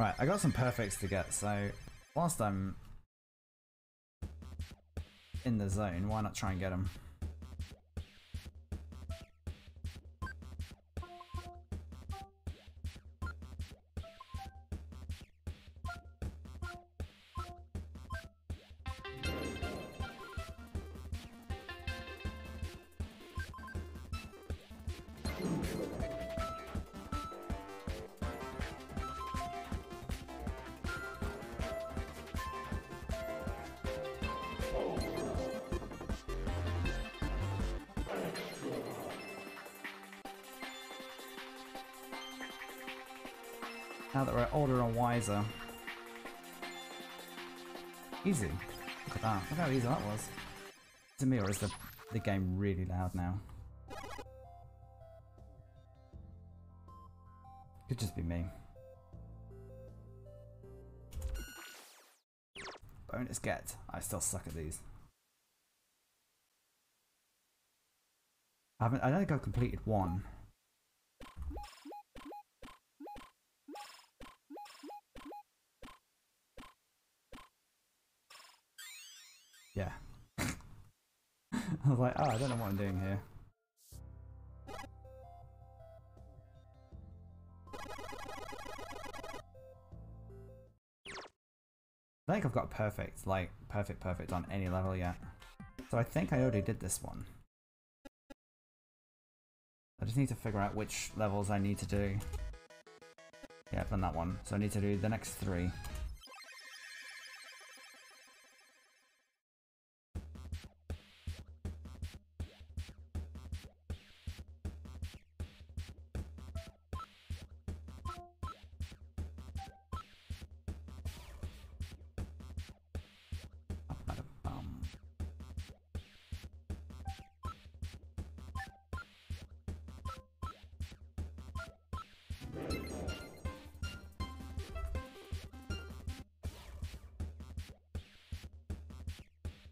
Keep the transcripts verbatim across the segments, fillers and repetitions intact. Right, I got some perfects to get, so whilst I'm in the zone, why not try and get them? Now that we're older and wiser. Easy. Look at that. Look how easy that was. To me, or is the, the game really loud now? Could just be me. Bonus get. I still suck at these. I haven't, I don't think I've completed one. Yeah. I was like, oh, I don't know what I'm doing here. I think I've got perfect, like, perfect perfect on any level yet. So I think I already did this one. I just need to figure out which levels I need to do. Yeah, I've done that one. So I need to do the next three.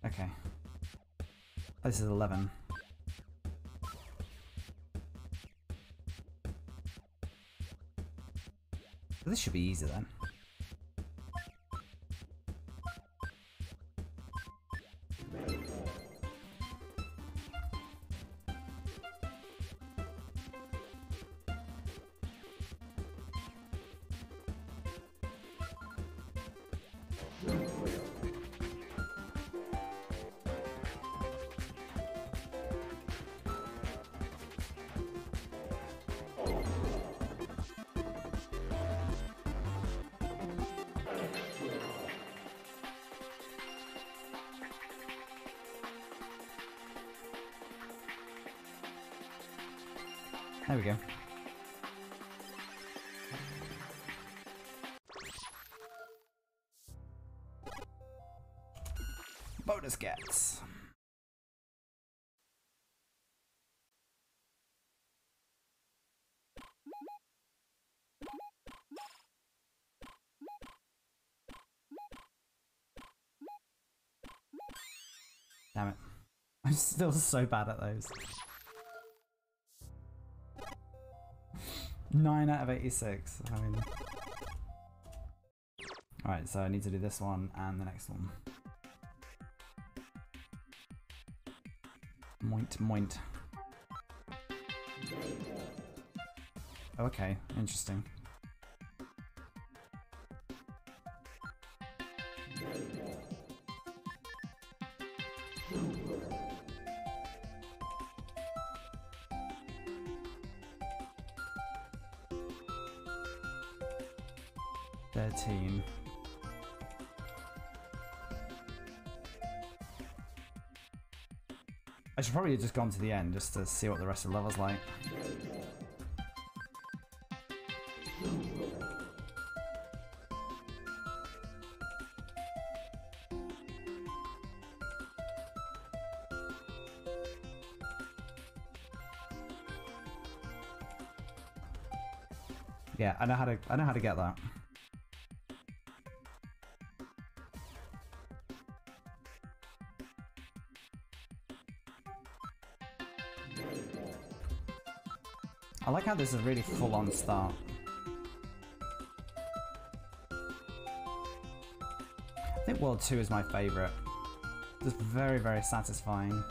Okay. This is eleven. This should be easy then. There we go. Bonus gets. Damn it. I'm still so bad at those. nine out of eighty-six, I mean... Alright, so I need to do this one and the next one. Moint, moint. Oh, okay, interesting. thirteen. I should probably have just gone to the end just to see what the rest of the level's like. Yeah, I know how to I know how to get that. I like how this is a really full-on start. think World two is my favourite. Just very, very satisfying,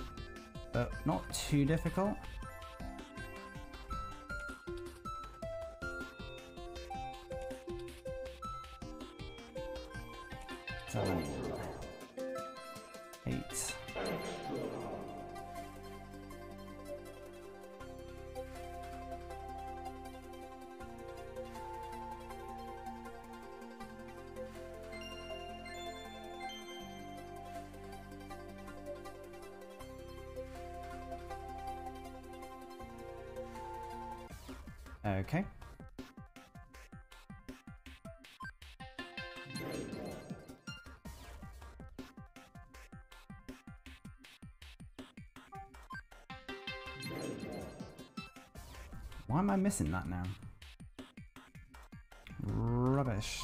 but not too difficult. Seven, eight. Okay. Why am I missing that now? Rubbish.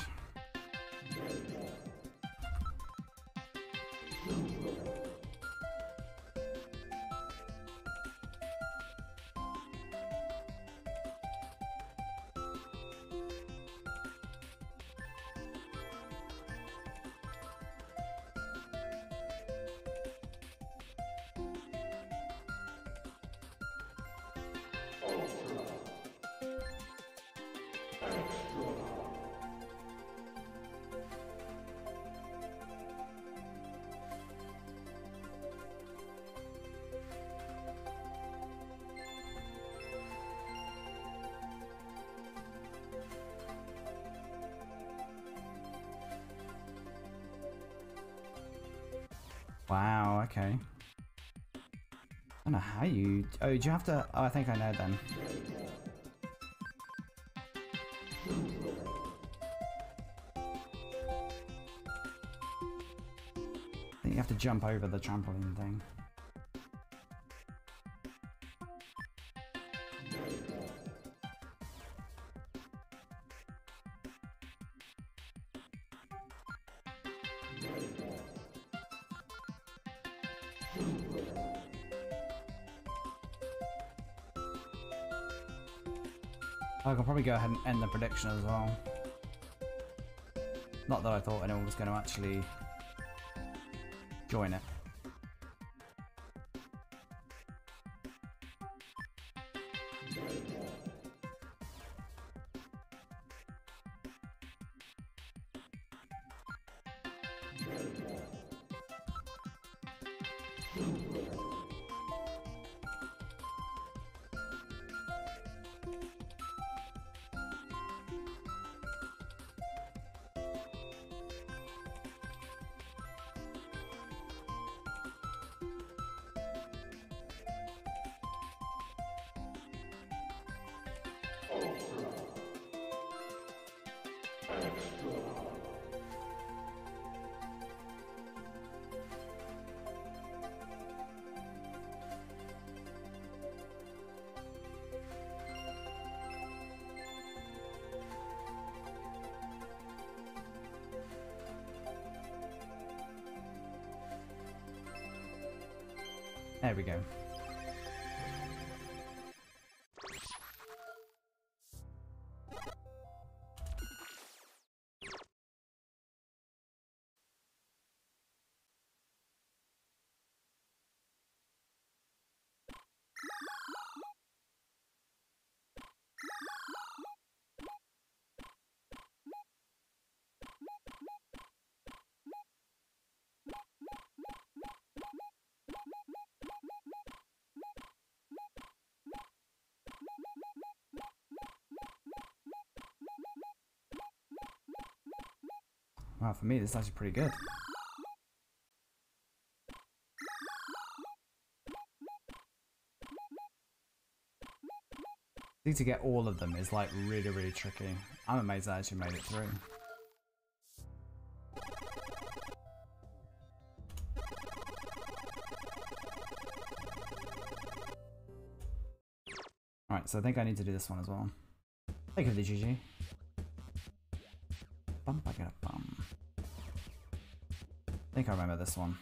Wow, okay. I don't know how you... Oh, do you have to... Oh, I think I know then. I think you have to jump over the trampoline thing. I could probably go ahead and end the prediction as well. Not that I thought anyone was going to actually join it. There we go. Wow, for me, this is actually pretty good. I think to get all of them is like really, really tricky. I'm amazed I actually made it through. Alright, so I think I need to do this one as well. Take it, G G. Bump, I got a bump. I think I remember this one.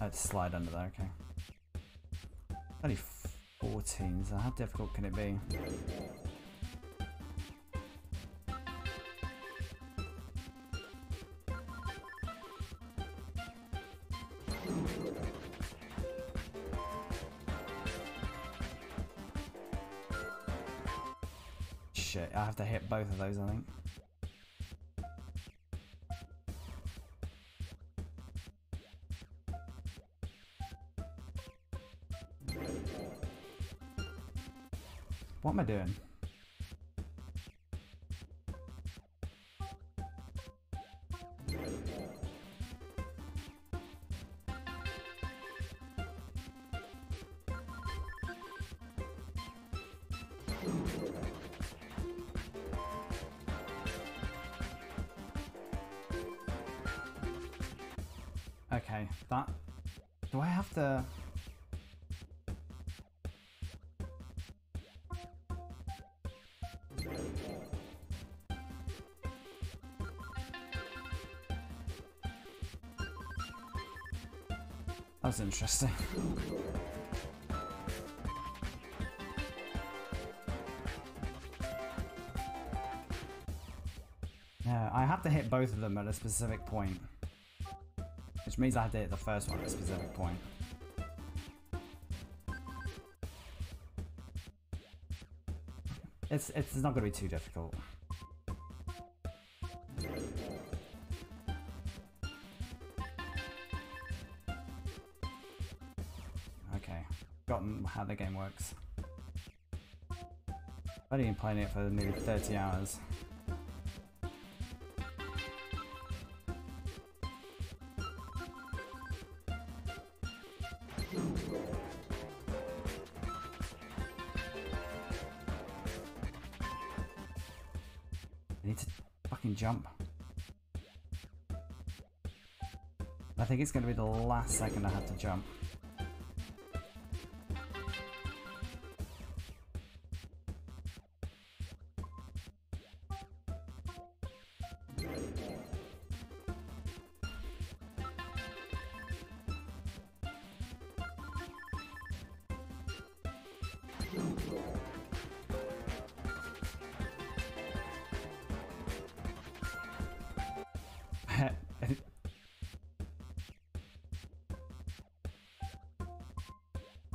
Let's slide under there, okay. thirty-four. fourteen, so how difficult can it be? Shit, I have to hit both of those, I think. What am I doing? Okay, that... Do I have to... That's interesting. Yeah, I have to hit both of them at a specific point. Which means I have to hit the first one at a specific point. It's, it's not going to be too difficult. Forgotten how the game works. I've only been playing it for nearly thirty hours. I need to fucking jump. I think it's going to be the last second I have to jump.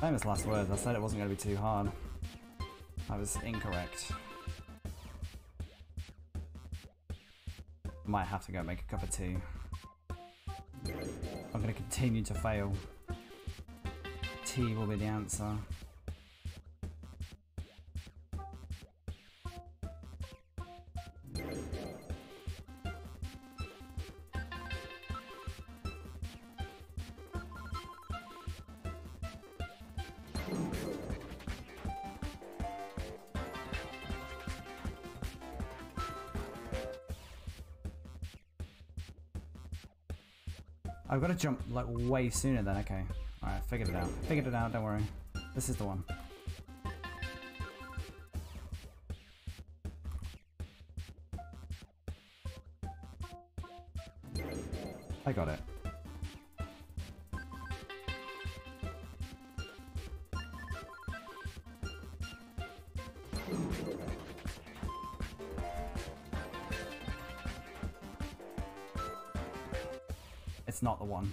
Famous last words, I said it wasn't going to be too hard. I was incorrect. Might have to go make a cup of tea. I'm going to continue to fail. Tea will be the answer. I've got to jump like way sooner then, okay. Alright, figured it out. Figured it out, don't worry. This is the one. I got it. It's not the one.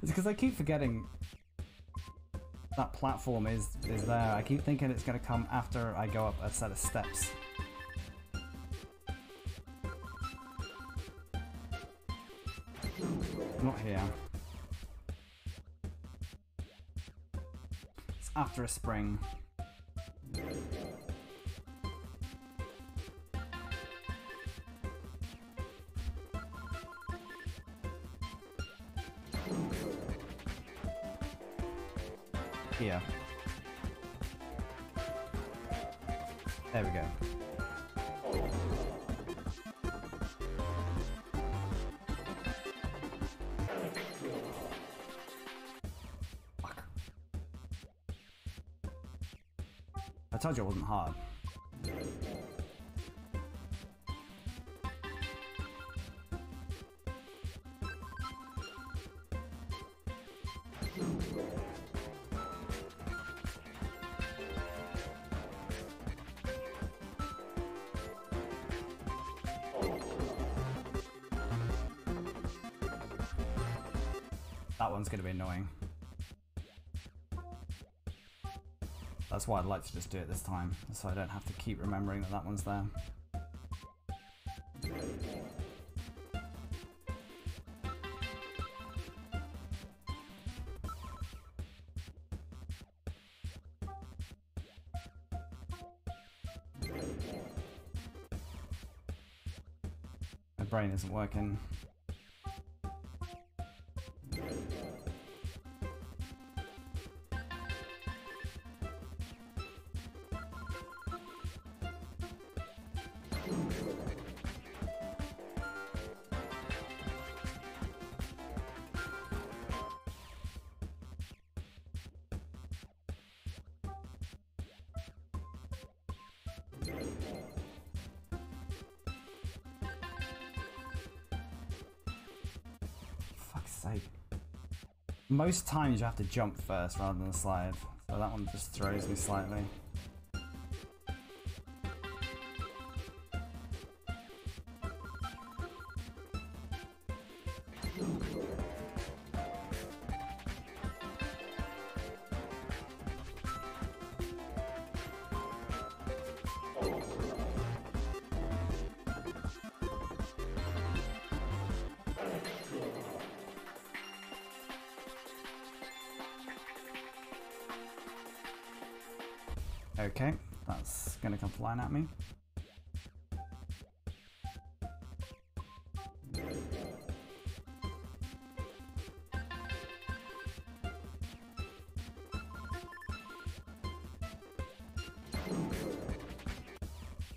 It's because I keep forgetting that platform is is there. I keep thinking it's going to come after I go up a set of steps. Not here. It's after a spring. Here. There we go. Fuck. I told you it wasn't hard. That one's going to be annoying. That's why I'd like to just do it this time, so I don't have to keep remembering that that one's there. My brain isn't working. Most times you have to jump first rather than slide, so that one just throws me slightly. Okay, that's gonna come flying at me.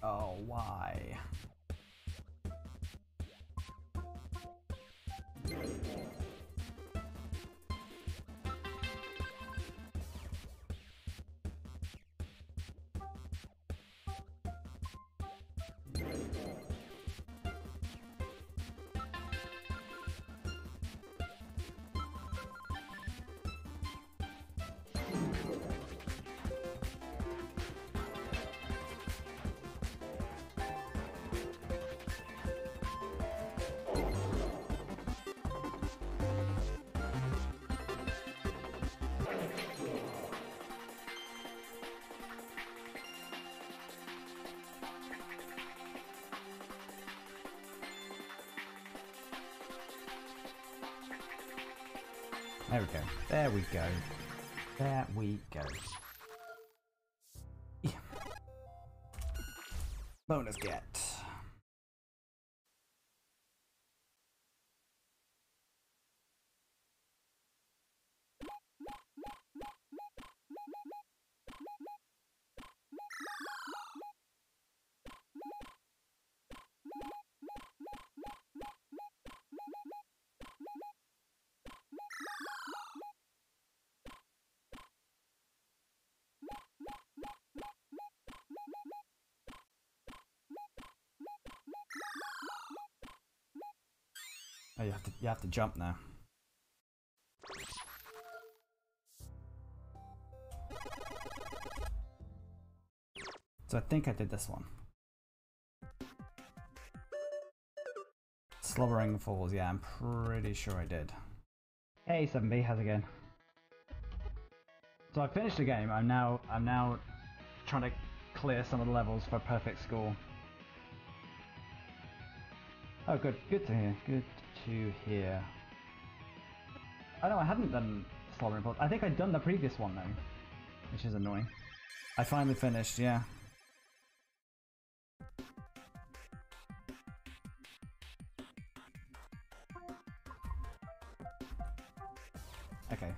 Oh, why? There we go. There we go. There we go. Yeah. Bonus get. Oh, you have to, you have to jump now. So I think I did this one. Slobbering Falls, yeah, I'm pretty sure I did. Hey, seven B, how's it going? So I finished the game. I'm now, I'm now trying to clear some of the levels for perfect score. Oh, good, good to hear. Good. Here. Oh no, I hadn't done Slobbering Falls. I think I'd done the previous one though, which is annoying. I finally finished, yeah. Okay.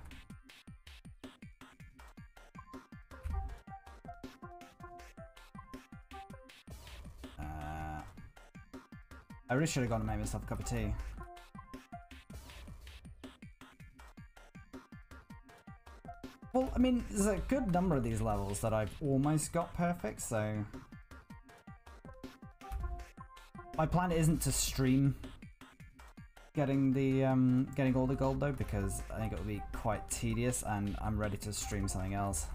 Uh, I really should have gone and made myself a cup of tea. Well, I mean, there's a good number of these levels that I've almost got perfect, so... My plan isn't to stream getting the um, getting all the gold, though, because I think it'll be quite tedious, and I'm ready to stream something else.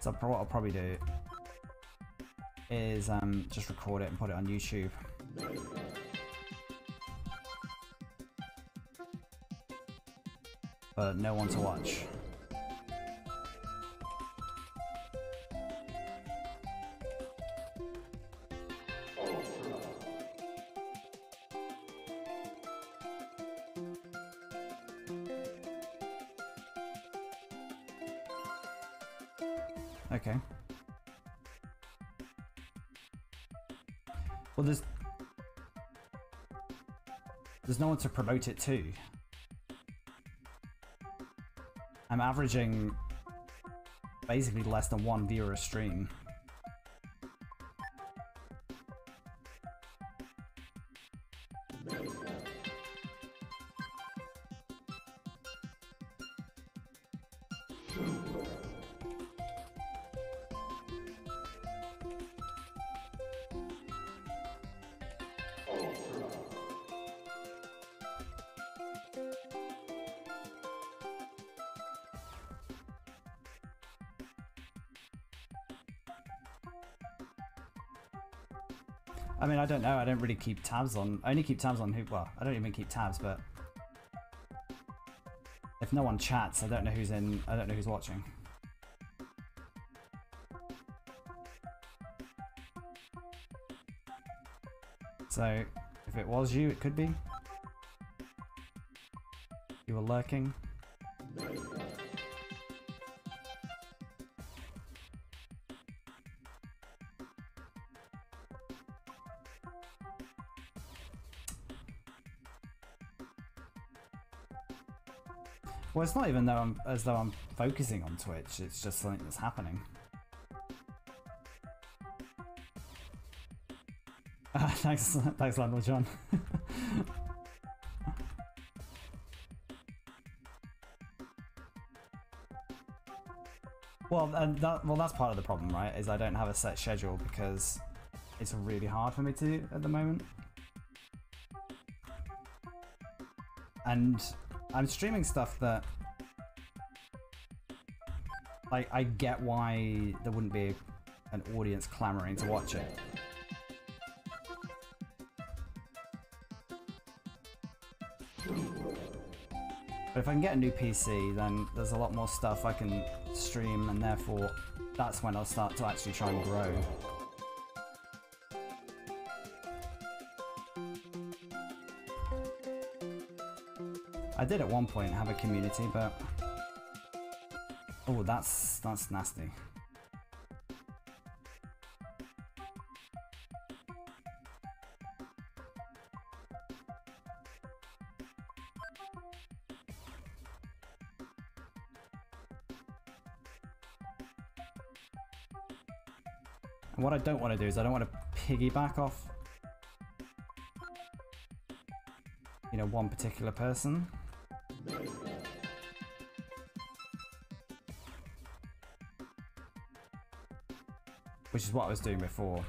So what I'll probably do is um, just record it and put it on YouTube. but no one to watch. Okay. Well, there's there's no one to promote it to. I'm averaging basically less than one viewer a stream. I mean, I don't know, I don't really keep tabs on, I only keep tabs on who, well, I don't even keep tabs, but if no one chats, I don't know who's in, I don't know who's watching. So, if it was you, it could be. You were lurking. Well, it's not even though I'm, as though I'm focusing on Twitch, it's just something that's happening. Uh, thanks, thanks Landlord John. Well, and that, well, that's part of the problem, right, is I don't have a set schedule because it's really hard for me to do at the moment. And I'm streaming stuff that, like, I get why there wouldn't be an audience clamoring to watch it. But if I can get a new P C, then there's a lot more stuff I can stream, and therefore that's when I'll start to actually try and grow. I did at one point have a community, but oh, that's that's nasty. And what I don't want to do is I don't want to piggyback off, you know, one particular person. Which is what I was doing before.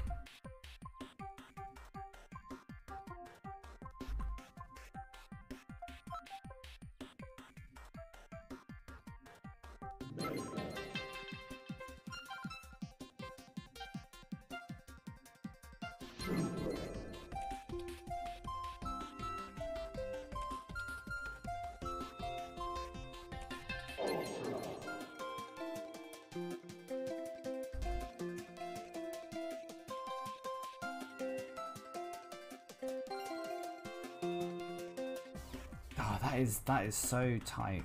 That is, that is so tight.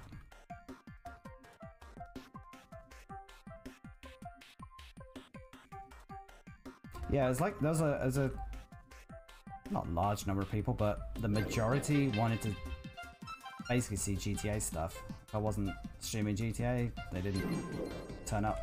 Yeah, it's like there's a there's a not large number of people, but the majority wanted to basically see G T A stuff. If I wasn't streaming G T A, they didn't turn up.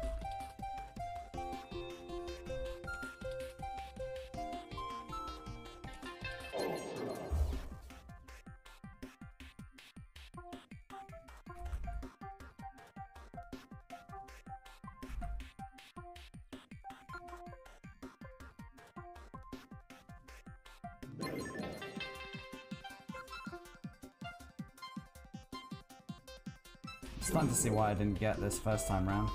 Starting to see why I didn't get this first time round.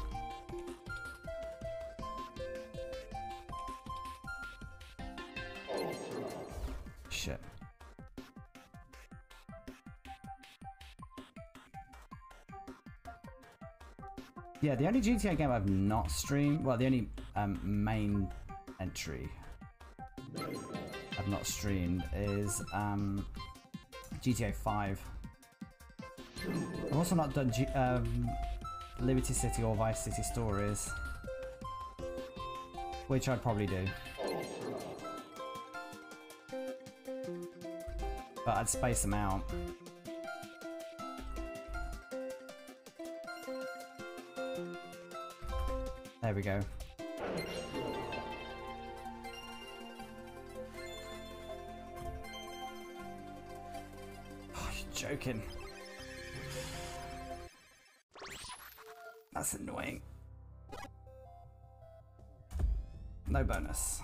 Shit. Yeah, the only G T A game I've not streamed, well, the only um, main entry I've not streamed is um, G T A five. I've also not done G um, Liberty City or Vice City Stories, which I'd probably do. But I'd space them out. There we go. Oh, you're joking. That's annoying. No bonus.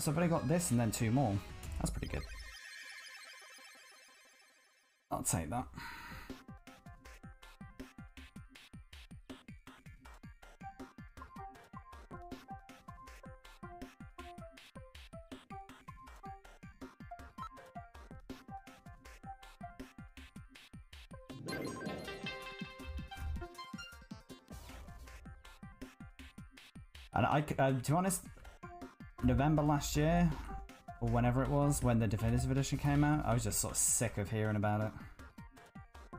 So I've only got this and then two more. That's pretty good. I'll take that. And I, uh, to be honest, November last year, or whenever it was, when the Definitive Edition came out, I was just sort of sick of hearing about it.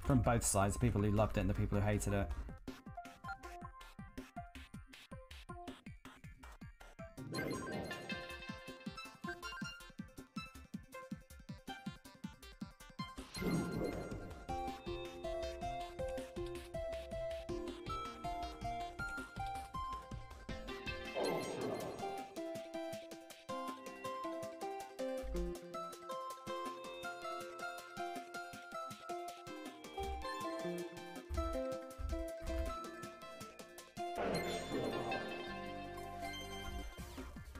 From both sides, the people who loved it and the people who hated it.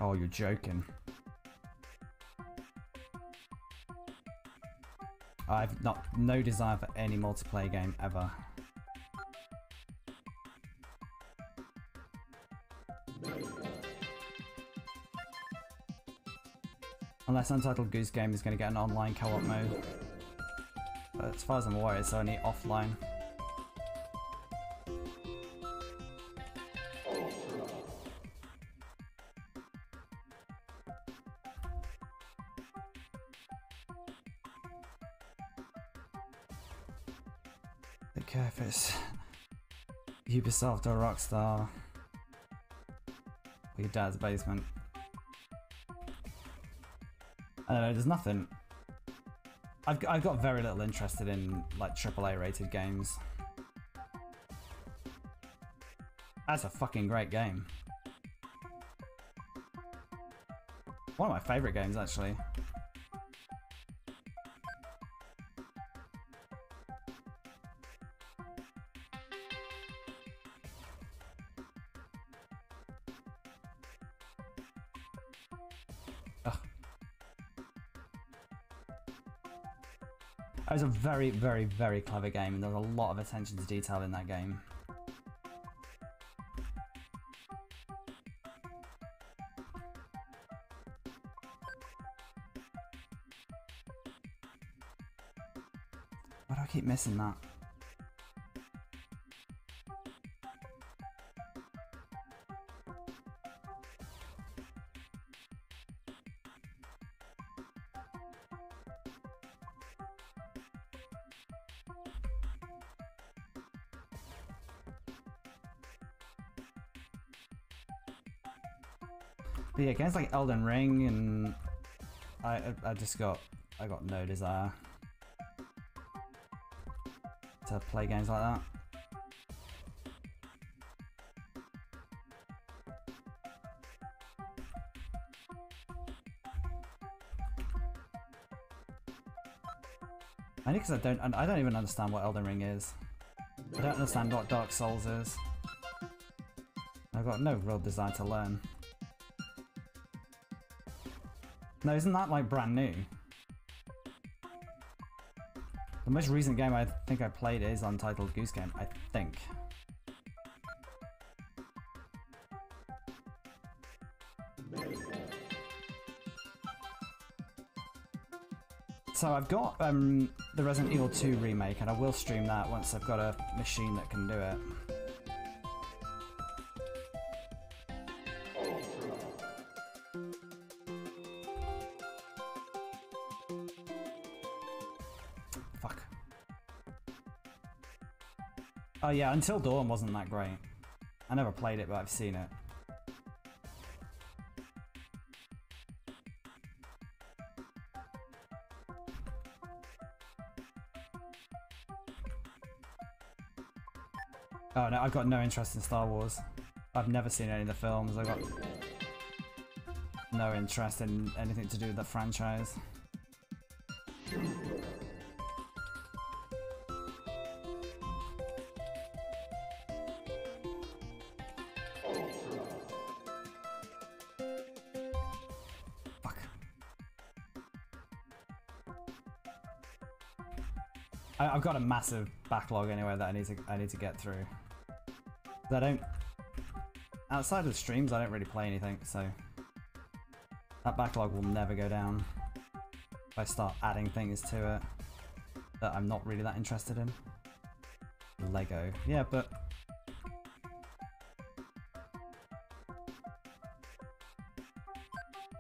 Oh, you're joking. I've not no desire for any multiplayer game ever. Unless Untitled Goose Game is going to get an online co-op mode. But as far as I'm aware, it's only offline. If it's Ubisoft or Rockstar, or your dad's basement. I don't know. There's nothing. I've I've got very little interested in like triple A rated games. That's a fucking great game. One of my favorite games, actually. It was a very, very, very clever game, and there was a lot of attention to detail in that game. Why do I keep missing that? Yeah, games like Elden Ring, and I I just got I got no desire to play games like that. I think because I don't I don't even understand what Elden Ring is. I don't understand what Dark Souls is. I've got no real desire to learn. No, isn't that like brand new? The most recent game I think I played is Untitled Goose Game, I think. So I've got um, the Resident Evil two remake, and I will stream that once I've got a machine that can do it. Oh yeah, Until Dawn wasn't that great. I never played it, but I've seen it. Oh no, I've got no interest in Star Wars. I've never seen any of the films. I've got no interest in anything to do with the franchise. I've got a massive backlog anyway that I need to I need to get through. I don't, outside of streams, I don't really play anything, so that backlog will never go down if I start adding things to it that I'm not really that interested in. Lego, yeah, but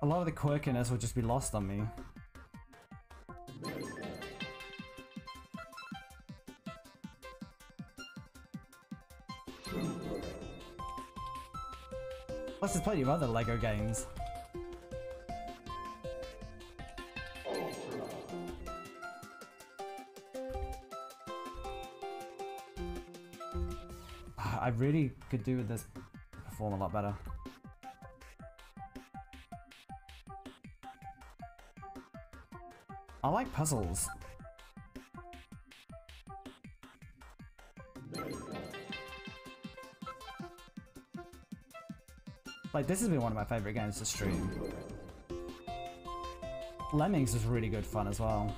a lot of the quirkiness will just be lost on me. Plus, there's plenty of other Lego games. I really could do with this to perform a lot better. I like puzzles. Like, this has been one of my favourite games to stream. Lemmings was really good fun as well.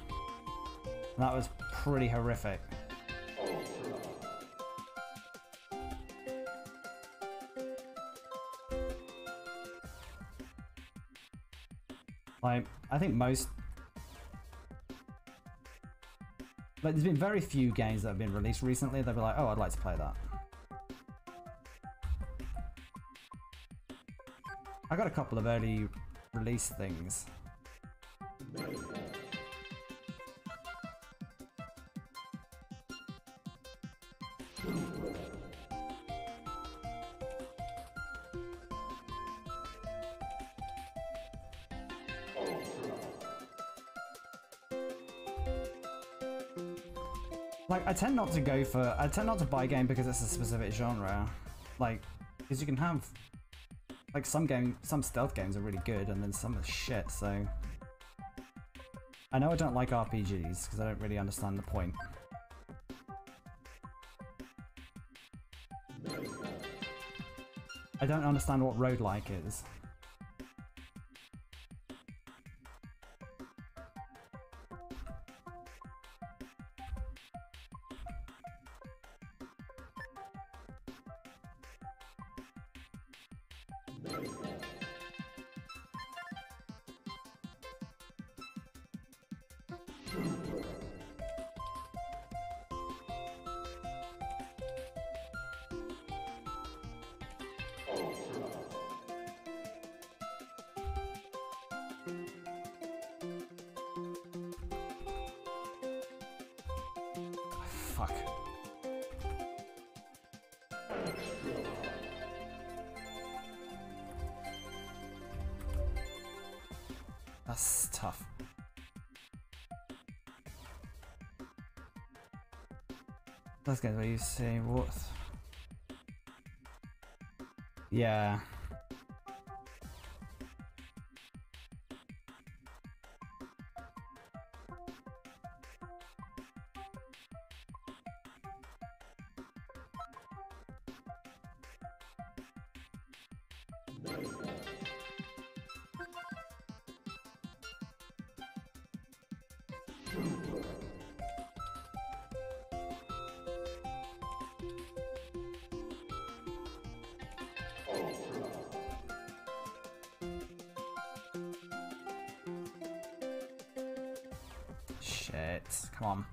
And that was pretty horrific. Like, I think most... Like, there's been very few games that have been released recently that were like, oh, I'd like to play that. I got a couple of early release things. Like, I tend not to go for, I tend not to buy a game because it's a specific genre. Like, because you can have, like, some game, some stealth games are really good, and then some are shit, so... I know I don't like R P Gs, because I don't really understand the point. I don't understand what roguelike is. Where you say what? Yeah. Shit. Come on.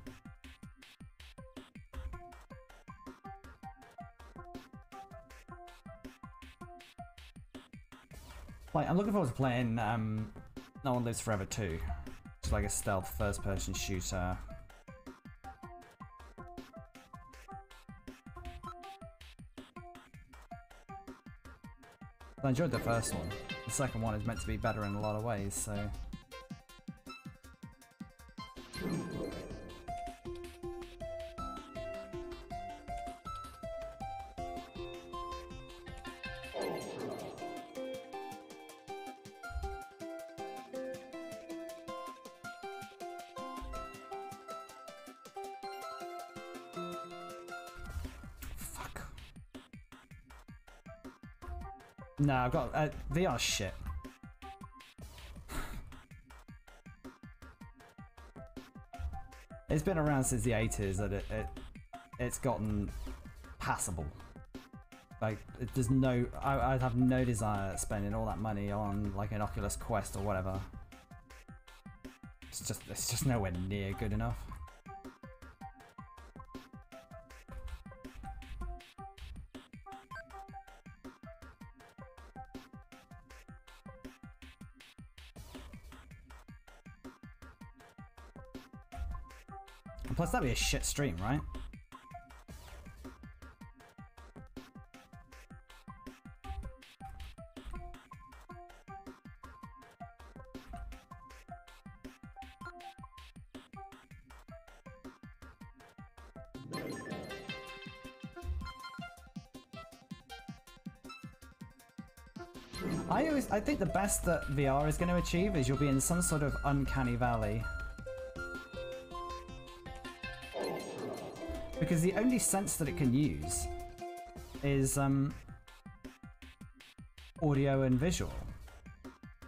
Like, I'm looking forward to playing um, No One Lives Forever two. It's like a stealth first-person shooter. I enjoyed the first one. The second one is meant to be better in a lot of ways, so... No, I've got uh, V R shit. It's been around since the eighties, and it, it it's gotten passable. Like, it, there's no, I, I'd have no desire spending all that money on like an Oculus Quest or whatever. It's just it's just nowhere near good enough. Plus, that'd be a shit stream, right? I always, I think the best that V R is going to achieve is you'll be in some sort of uncanny valley. Because the only sense that it can use is um, audio and visual.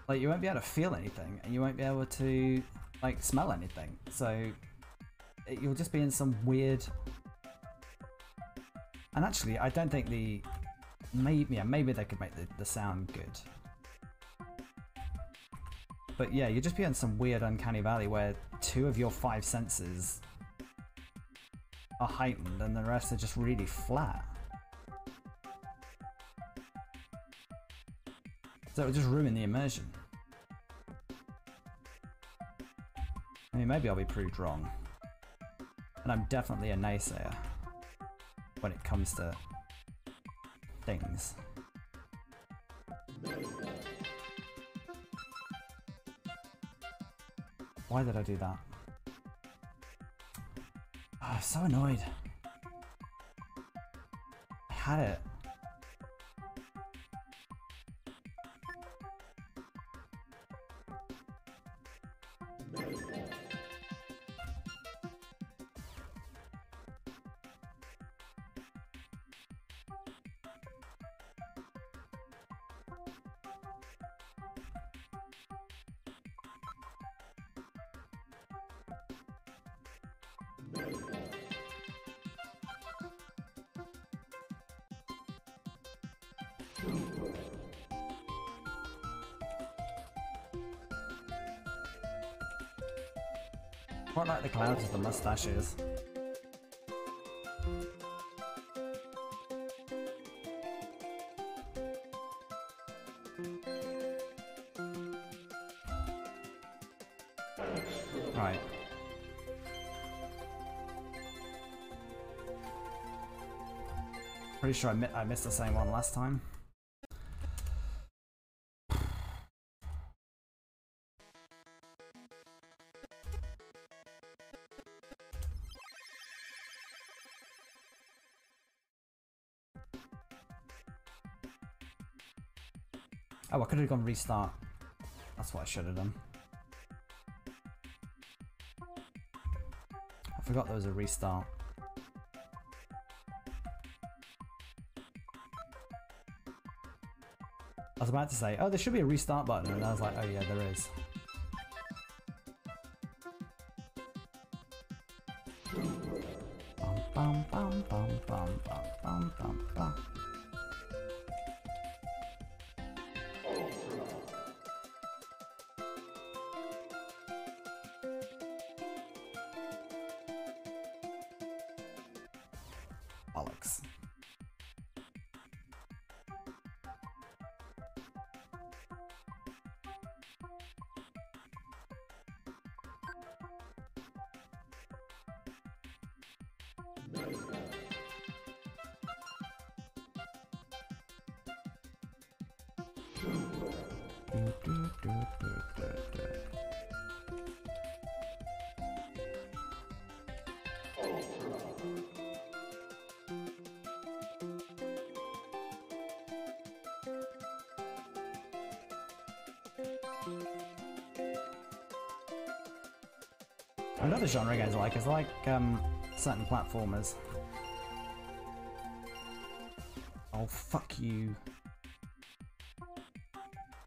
Like, you won't be able to feel anything, and you won't be able to like smell anything. So it, you'll just be in some weird. And actually, I don't think the maybe yeah, maybe they could make the, the sound good. But yeah, you'll just be in some weird uncanny valley where two of your five senses are heightened and the rest are just really flat. So it would just ruin the immersion. I mean, maybe I'll be proved wrong. And I'm definitely a naysayer when it comes to things. Why did I do that? I'm so annoyed. I had it. Quite like the clouds with the mustaches. Right. Pretty sure I, mi- I missed the same one last time. Oh, I could have gone restart. That's what I should have done. I forgot there was a restart. I was about to say, oh, there should be a restart button, and I was like, oh yeah, there is. Bum, bum, bum, bum, bum, bum, bum, bum. Alex. Another genre I guys like is like um, certain platformers. Oh fuck you!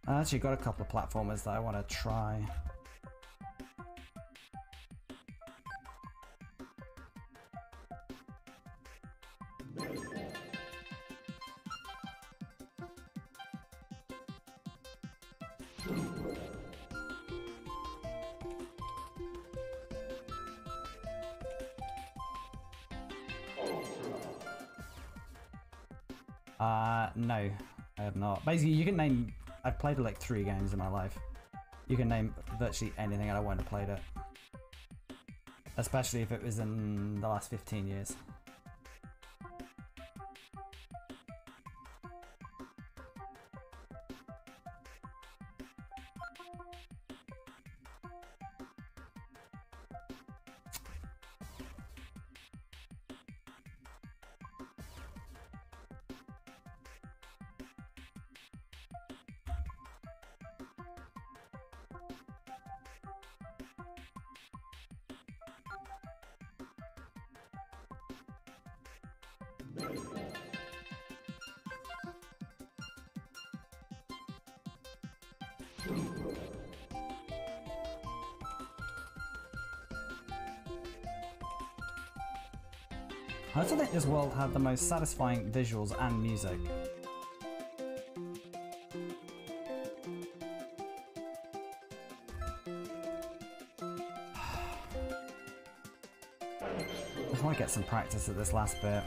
I actually got a couple of platformers that I want to try. No, I have not. Basically, you can name... I've played like three games in my life. You can name virtually anything and I won't have played it. Especially if it was in the last fifteen years. I also think this world had the most satisfying visuals and music. I might get some practice at this last bit.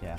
Yeah.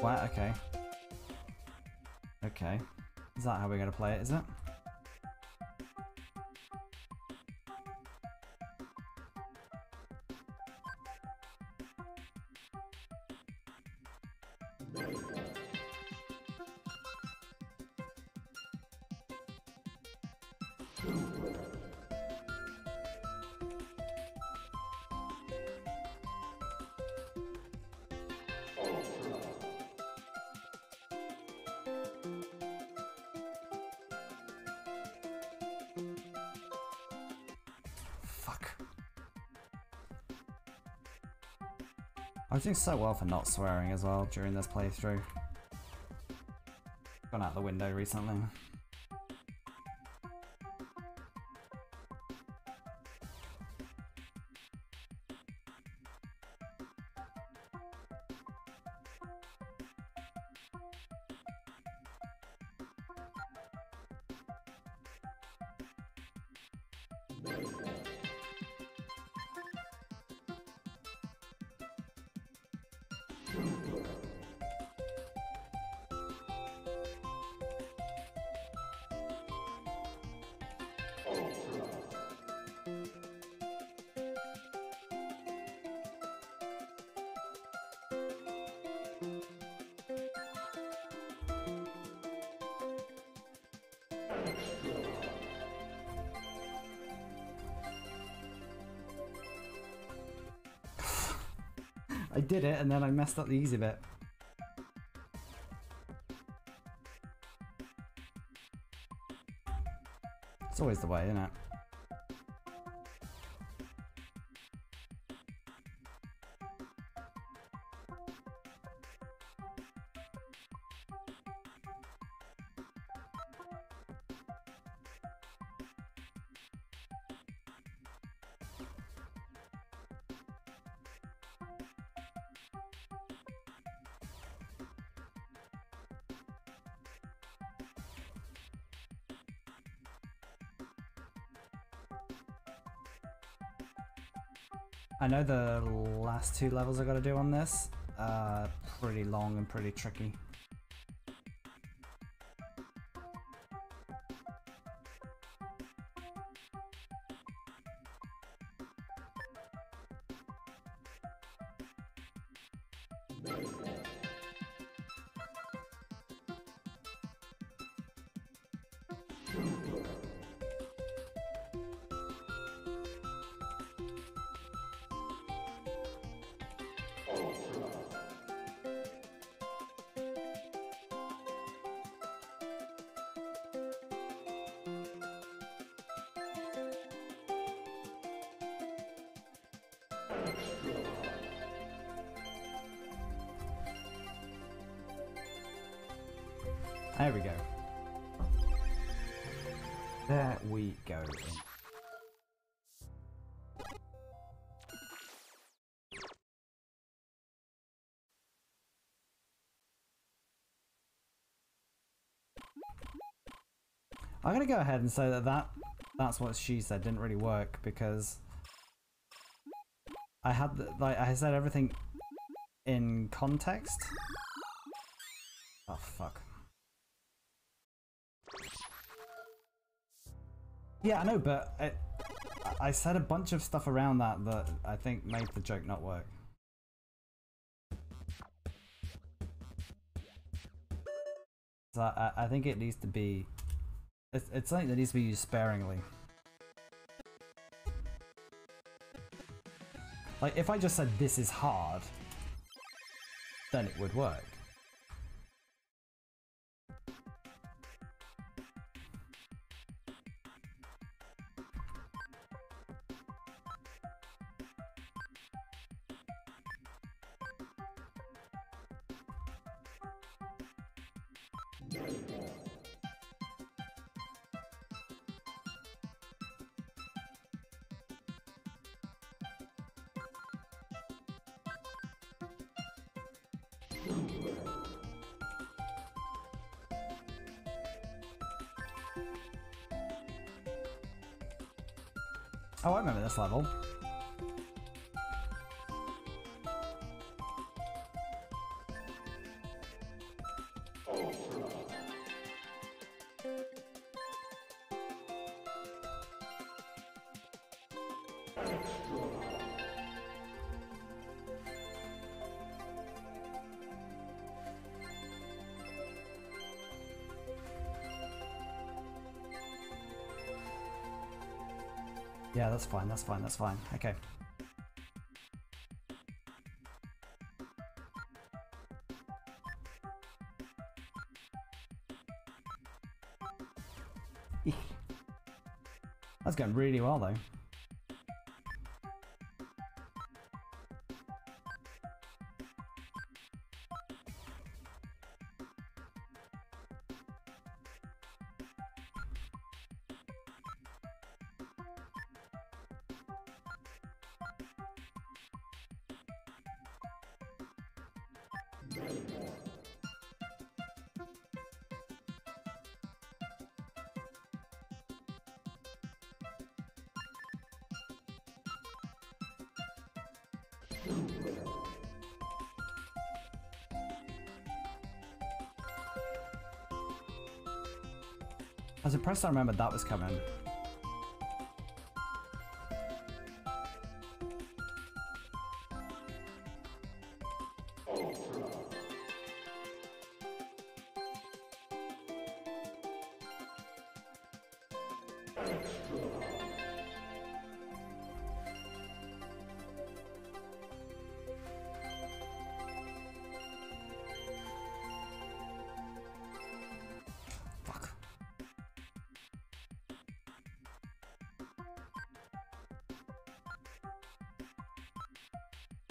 What? Okay. Okay. Is that how we're gonna play it, is it? I was doing so well for not swearing as well during this playthrough. Gone out the window recently. I did it and then I messed up the easy bit. It's always the way, isn't it? I know the last two levels I gotta do on this are pretty long and pretty tricky. There we go. There we go. I'm gonna go ahead and say that, that that's what she said didn't really work, because I had the, like I said everything in context. Oh fuck. Yeah, I know, but I, I said a bunch of stuff around that that I think made the joke not work. So I, I think it needs to be... It's, it's something that needs to be used sparingly. Like, if I just said this is hard, then it would work. Oh, I remember this level. Yeah, that's fine, that's fine, that's fine. Okay. That's going really well, though. I was impressed I remembered that was coming.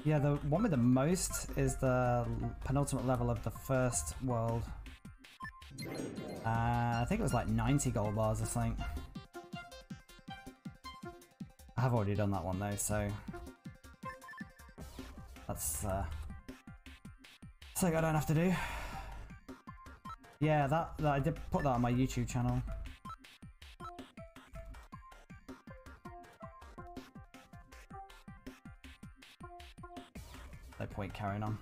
Yeah, the one with the most is the penultimate level of the first world. Uh, I think it was like ninety gold bars or something. I have already done that one though, so that's uh, something I don't have to do. Yeah, that, that I did put that on my YouTube channel. No point carrying on.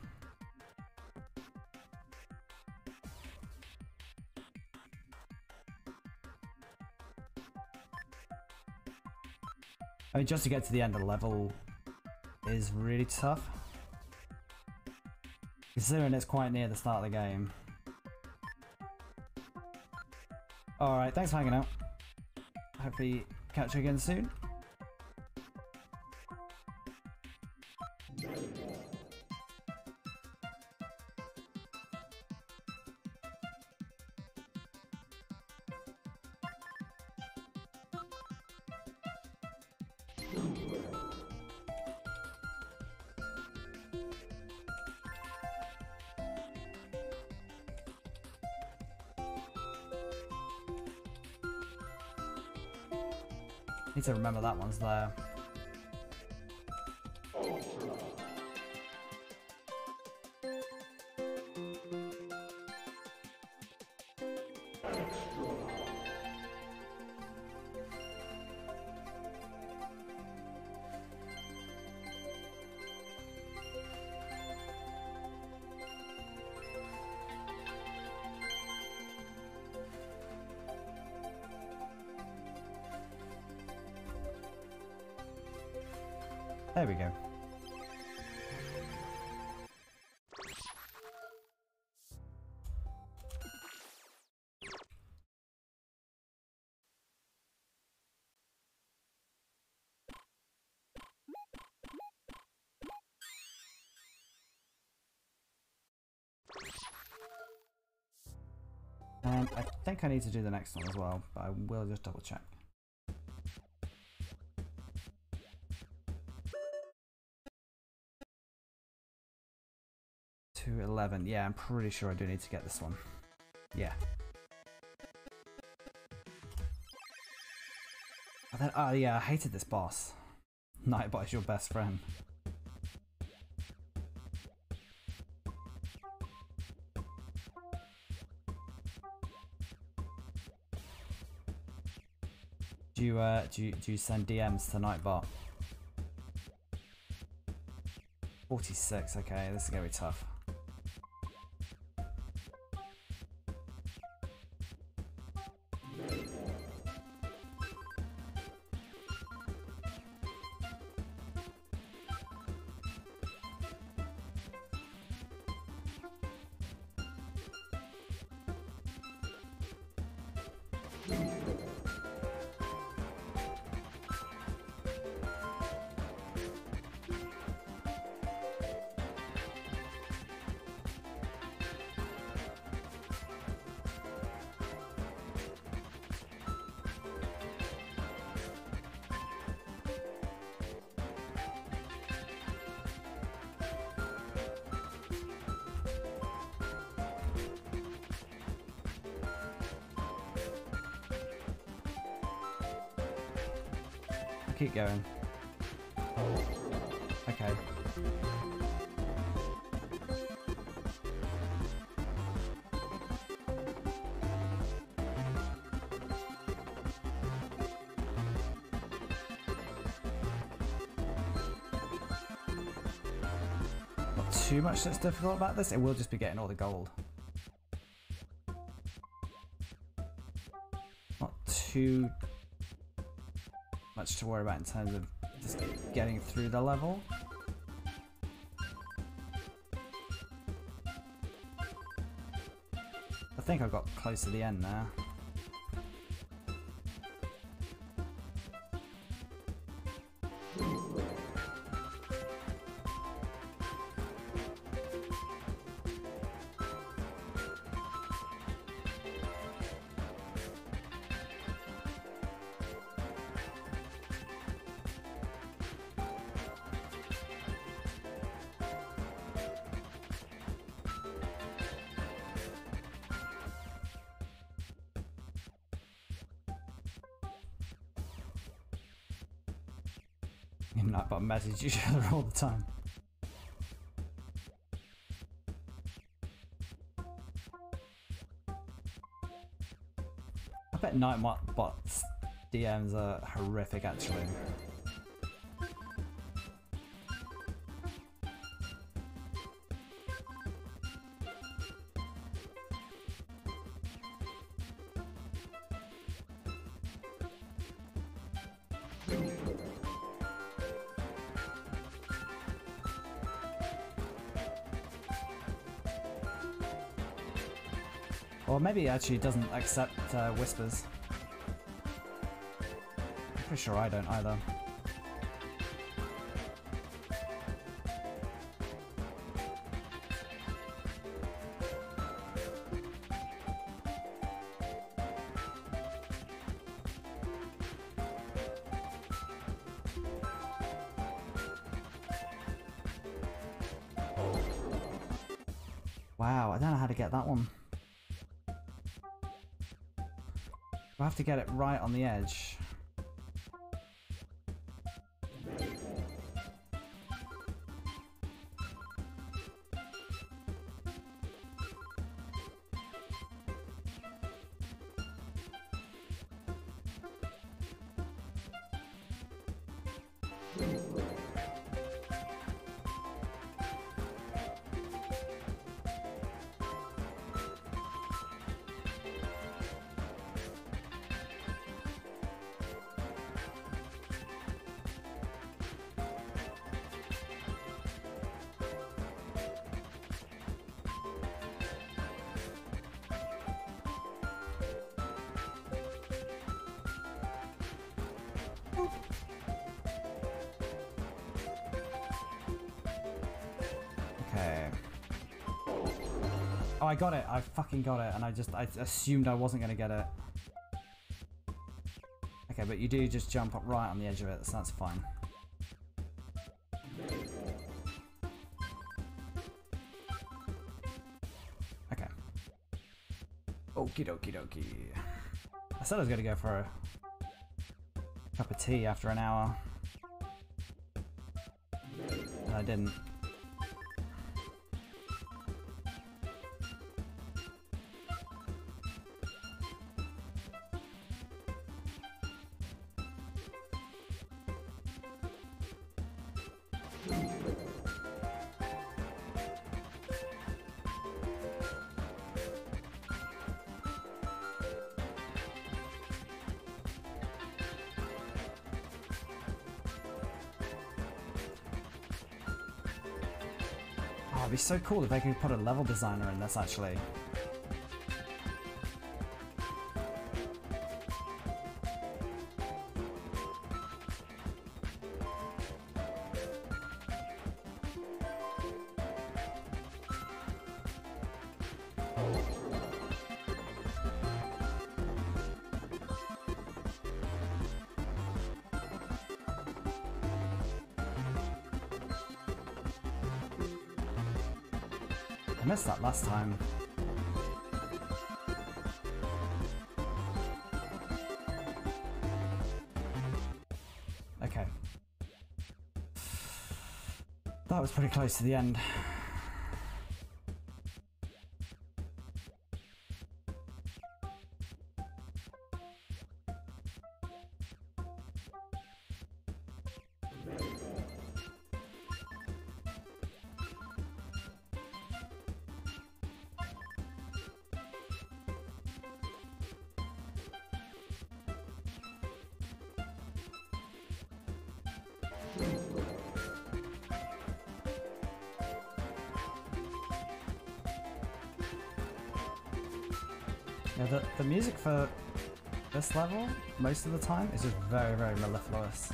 I mean, just to get to the end of the level is really tough, considering it's quite near the start of the game. Alright, thanks for hanging out. Hopefully catch you again soon. Need to remember that one's there. There we go. And I think I need to do the next one as well, but I will just double check. eleven. Yeah, I'm pretty sure I do need to get this one. Yeah. And then, oh yeah, I hated this boss. Nightbot is your best friend. Do you, uh, do you, do you send D Ms to Nightbot? forty-six, okay, this is gonna be tough. Keep going. Okay. Not too much that's difficult about this, it will just be getting all the gold. Not too much to worry about in terms of just getting through the level. I think I got close to the end there. and not but message each other all the time. I bet Nightbot's D Ms are horrific actually. Or maybe he actually doesn't accept uh, whispers. I'm pretty sure I don't either. Wow, I don't know how to get that one. I have to get it right on the edge. Oh, I got it. I fucking got it. And I just, I assumed I wasn't going to get it. Okay, but you do just jump up right on the edge of it, so that's fine. Okay. Okie dokie dokie. I said I was going to go for a cup of tea after an hour. And I didn't. It'd be so cool if they could put a level designer in this actually. I missed that last time. Okay. That was pretty close to the end. Yeah, the, the music for this level, most of the time, is just very, very mellifluous.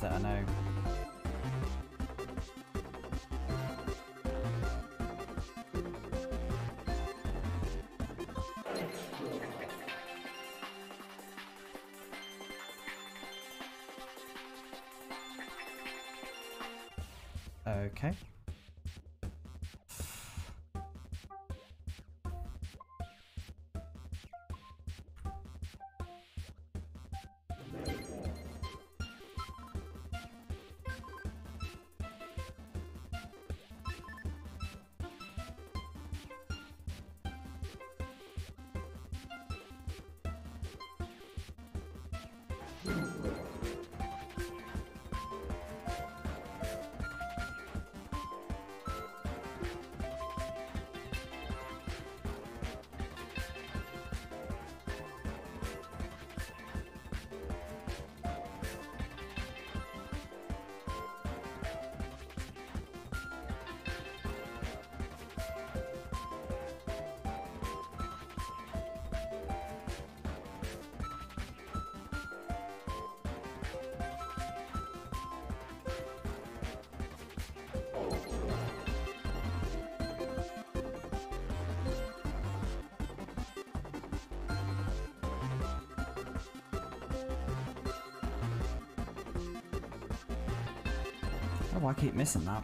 That I know. Okay. Oh, I keep missing that.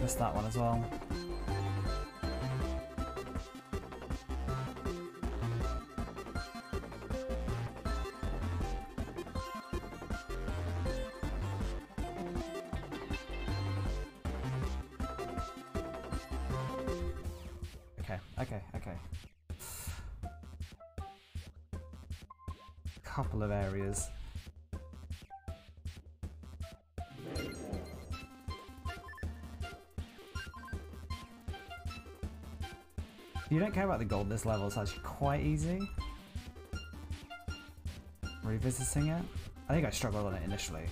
Missed that one as well. Okay, okay, okay. Couple of areas. You don't care about the gold this level, it's actually quite easy. Revisiting it. I think I struggled on it initially.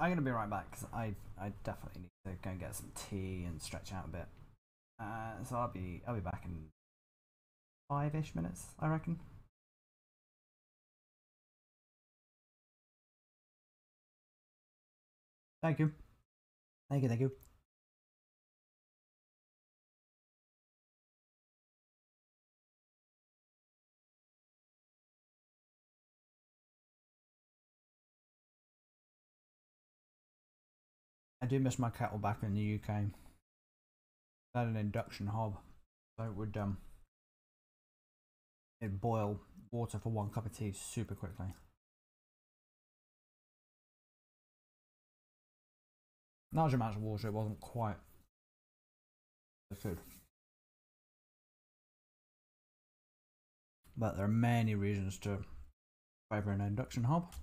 I'm gonna be right back because I I definitely need to go and get some tea and stretch out a bit. Uh, so I'll be I'll be back in five-ish minutes, I reckon. Thank you, thank you, thank you. I do miss my kettle back in the U K. I had an induction hob, so it would um, it'd boil water for one cup of tea super quickly. Large amounts of water, it wasn't quite the food. But there are many reasons to favour an induction hob.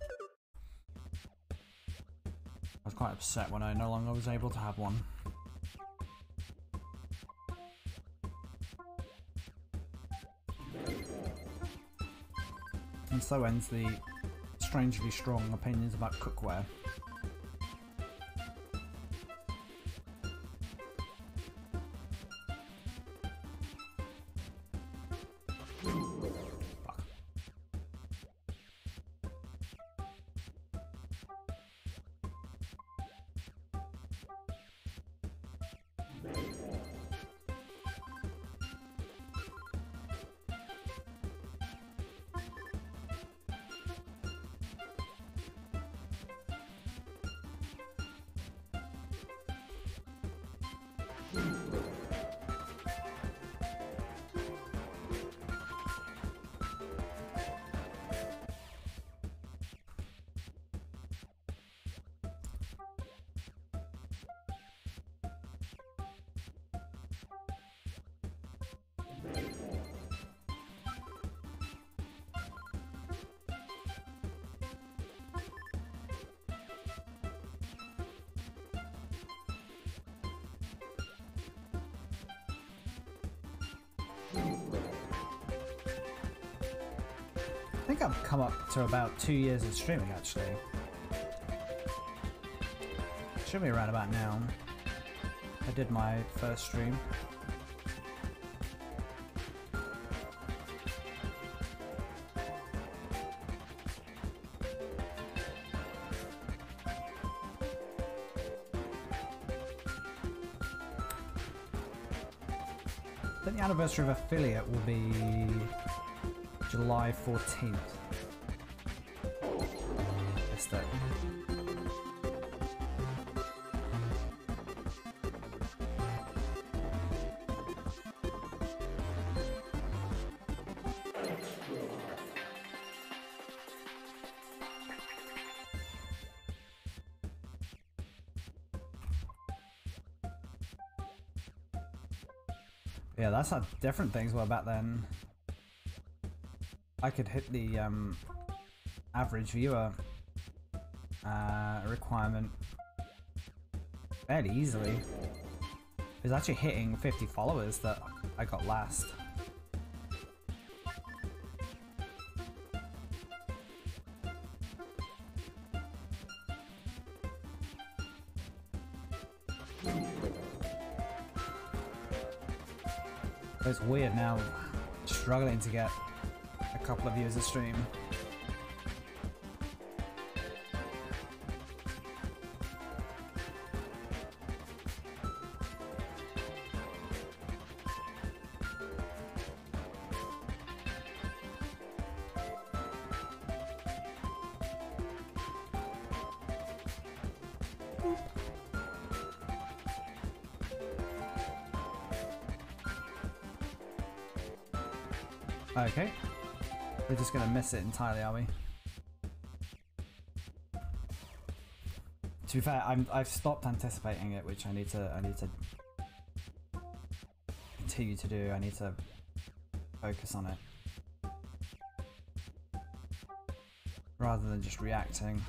I was quite upset when I no longer was able to have one. And so ends the strangely strong opinions about cookware. think I've come up to about two years of streaming, actually. Should be around about now. I did my first stream. Then the anniversary of Affiliate will be July fourteenth. That's that. Yeah, that's how different things were back then. I could hit the um, average viewer uh, requirement fairly easily. It was actually hitting fifty followers that I got last. It's weird now, struggling to get a couple of views a stream. Okay, we're just gonna miss it entirely, are we? To be fair, I'm, I've stopped anticipating it, which I need to. I need to continue to do. I need to focus on it rather than just reacting.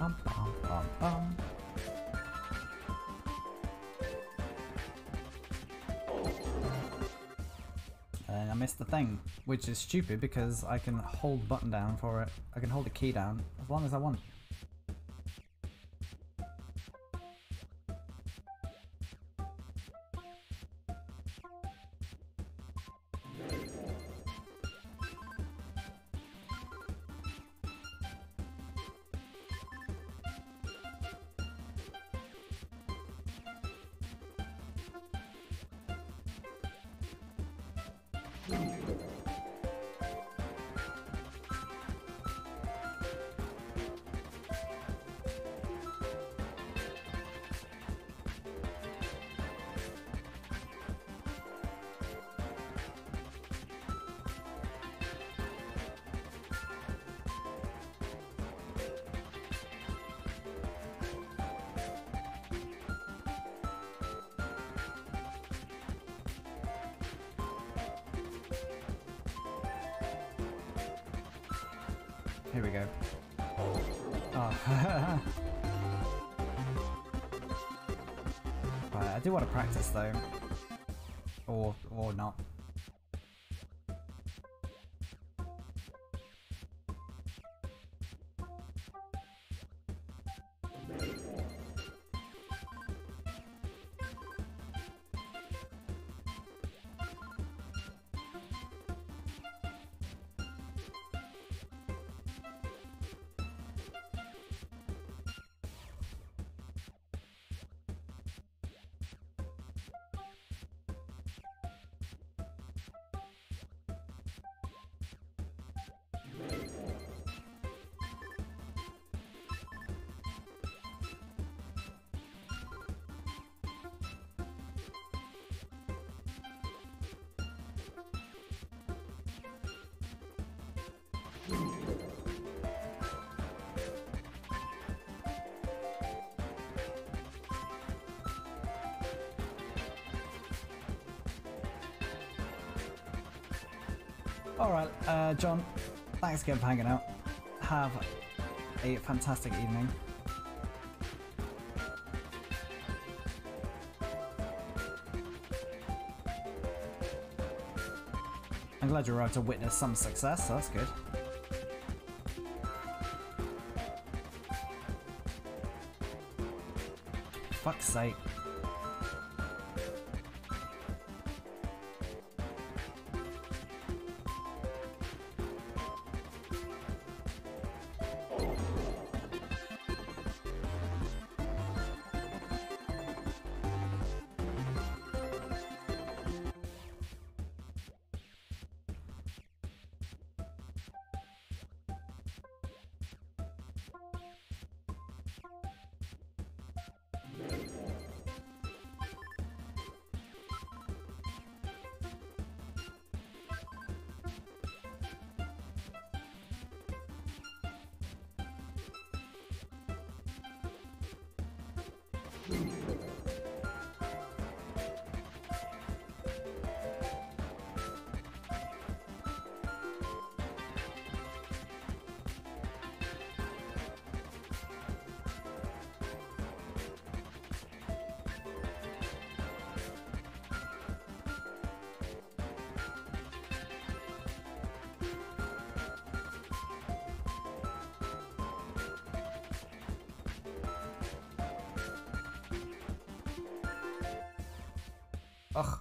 Bum, bum, bum, bum. And I missed the thing, which is stupid because I can hold button down for it. I can hold the key down as long as I want. Here we go. Oh. Right, I do want to practice though. Or, or not. Alright, uh, John, thanks again for hanging out. Have a fantastic evening. I'm glad you're able to witness some success, so that's good. Fuck's sake. Ugh.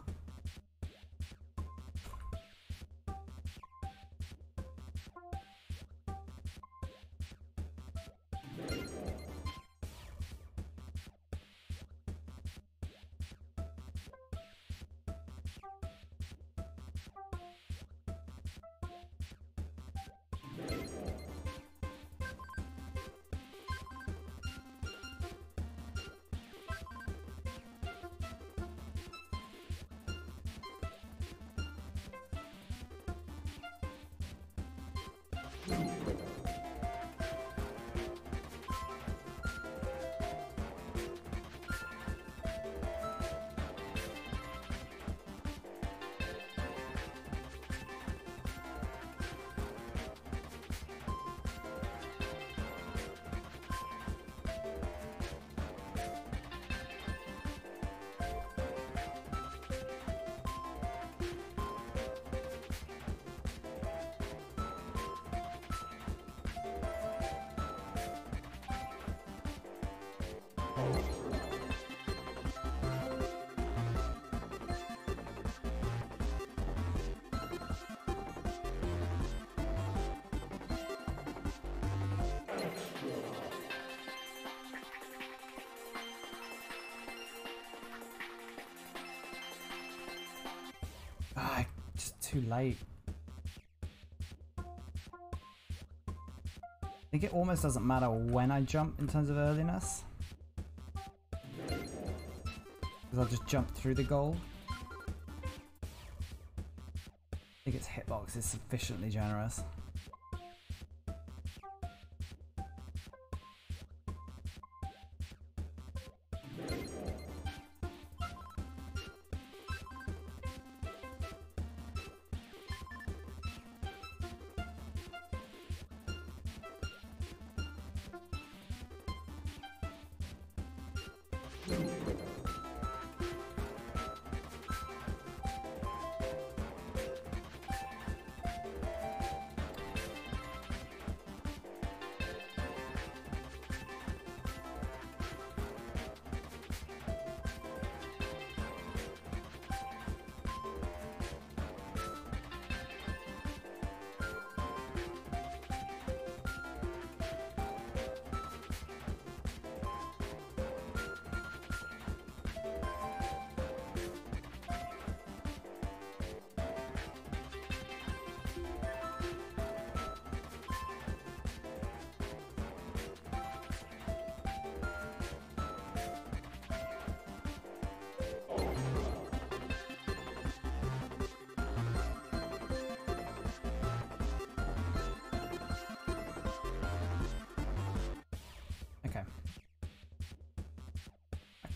Ah, just too late. I think it almost doesn't matter when I jump in terms of earliness, because I'll just jump through the goal. I think its hitbox is sufficiently generous.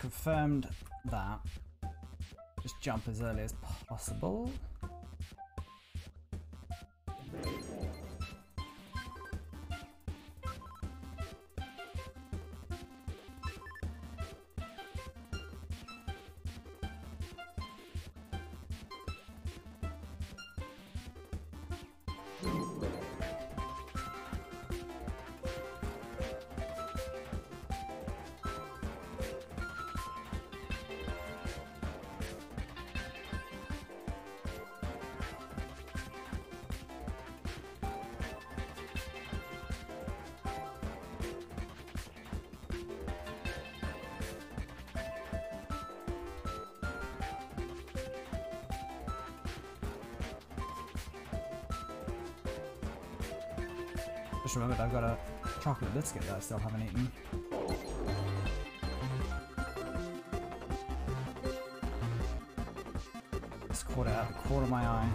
Confirmed that. Just jump as early as possible. Just remembered I've got a chocolate biscuit that I still haven't eaten. Just caught it out of the corner of my eye.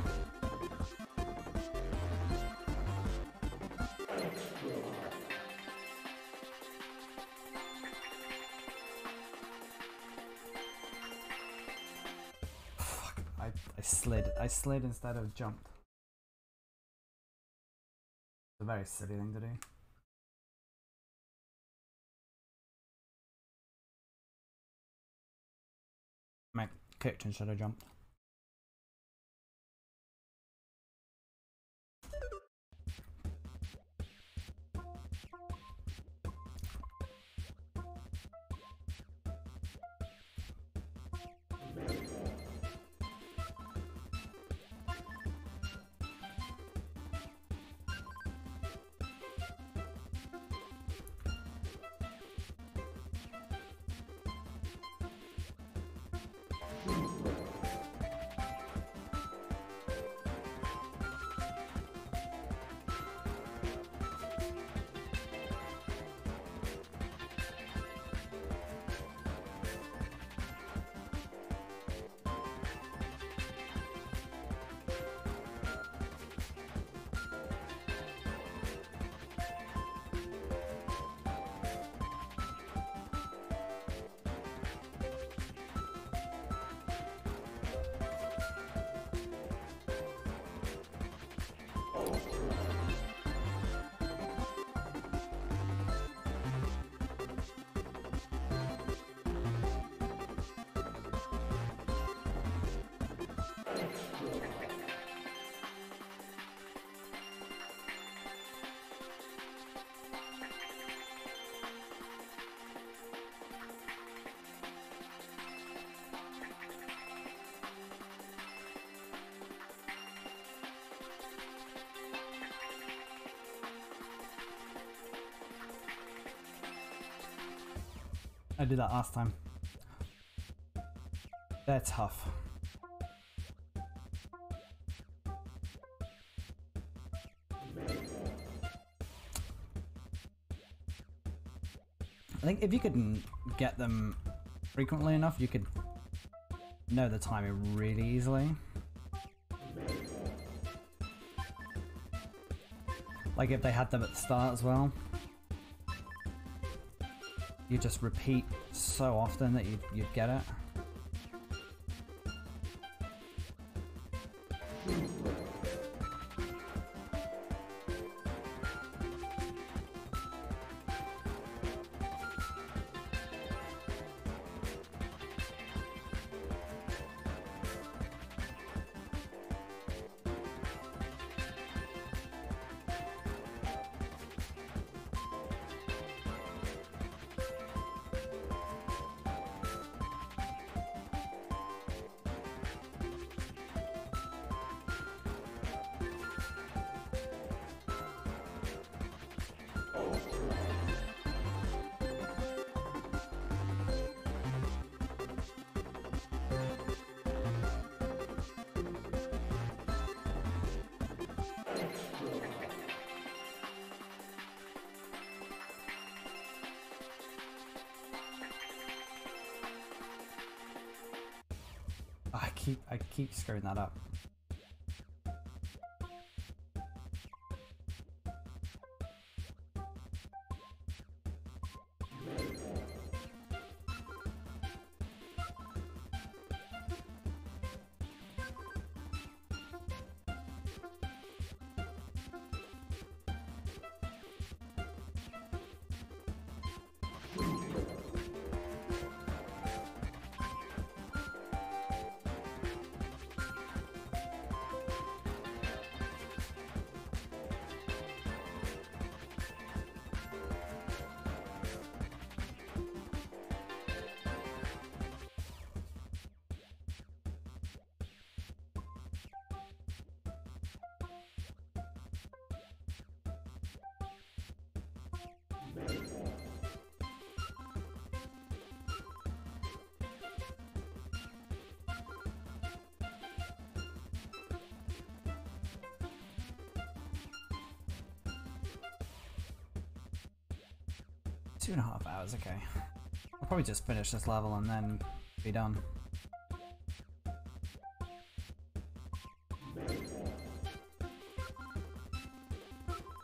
Fuck, I, I slid. I slid instead of jumped. A very silly thing to do. Mate, kicked instead of jumped. I did that last time. They're tough. I think if you could get them frequently enough, you could know the timing really easily. Like if they had them at the start as well. You just repeat so often that you'd, you'd get it. I keep screwing that up. Two and a half hours, okay. I'll probably just finish this level and then be done.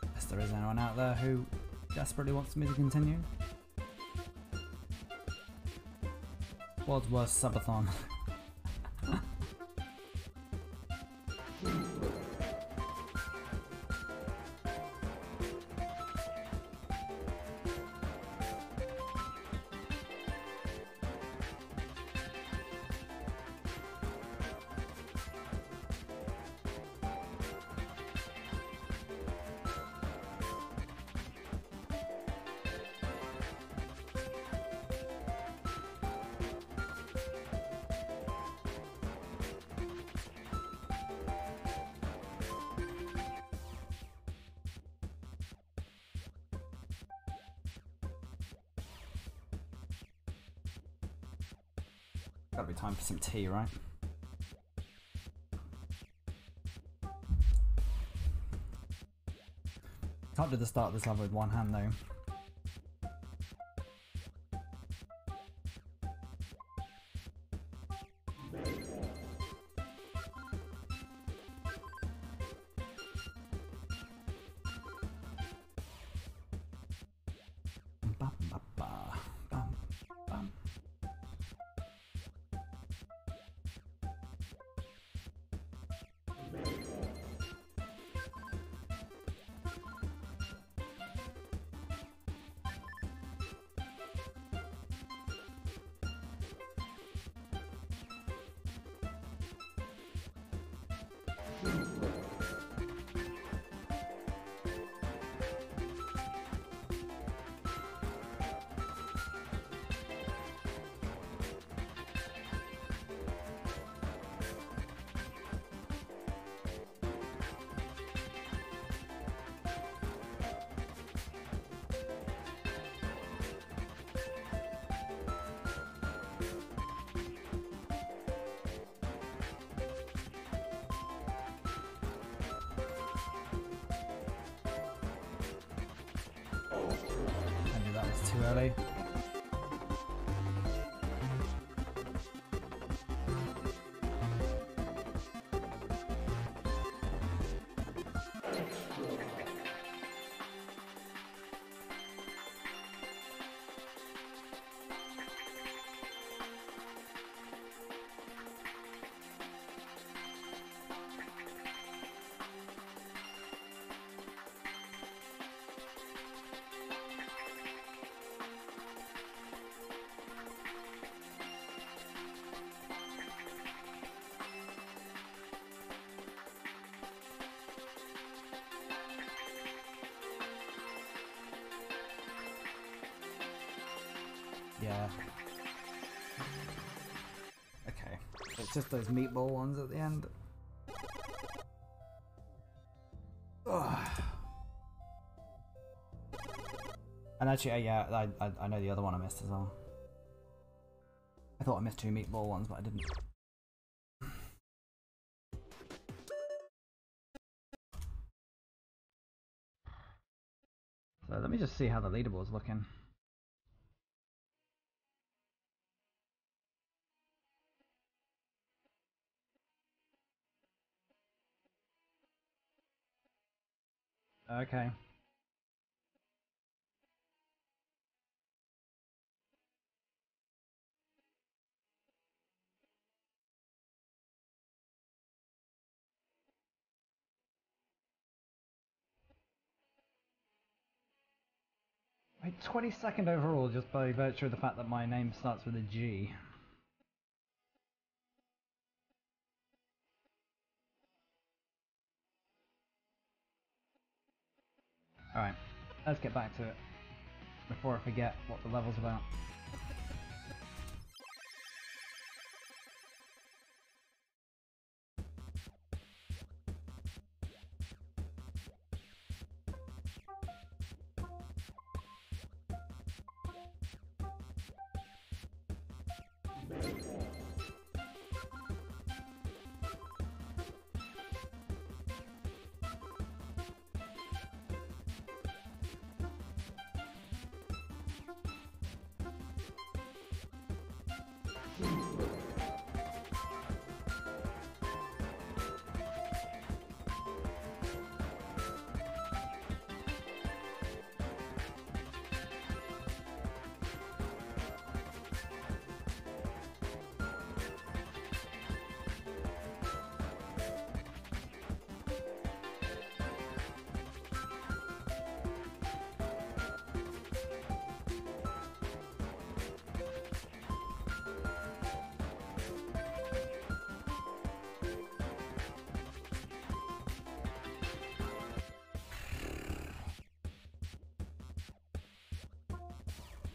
Unless there is anyone out there who desperately wants me to continue. World's worst subathon. That'll be time for some tea, right? Can't do the start of this level with one hand though. Too early. Yeah. Okay. It's just those meatball ones at the end. Ugh. And actually, yeah, I, I I know the other one I missed as well. I thought I missed two meatball ones, but I didn't. So let me just see how the leaderboard's looking. Okay. Wait, twenty-second overall just by virtue of the fact that my name starts with a G. Alright, let's get back to it before I forget what the level's about.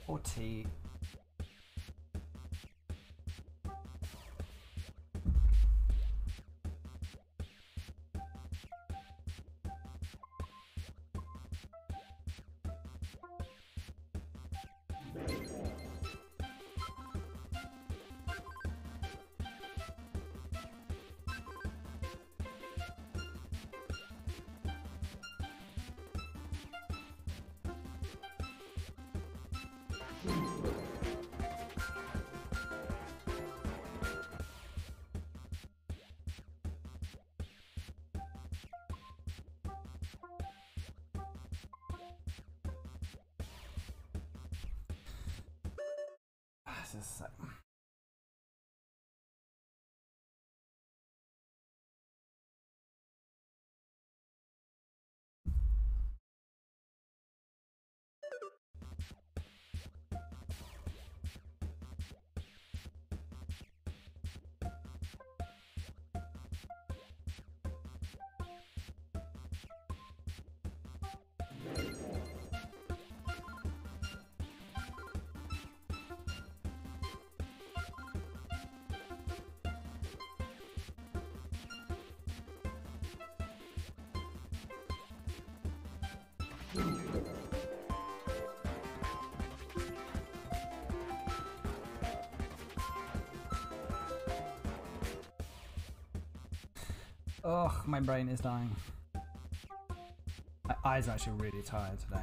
or T. This is oh, my brain is dying. My eyes are actually really tired today.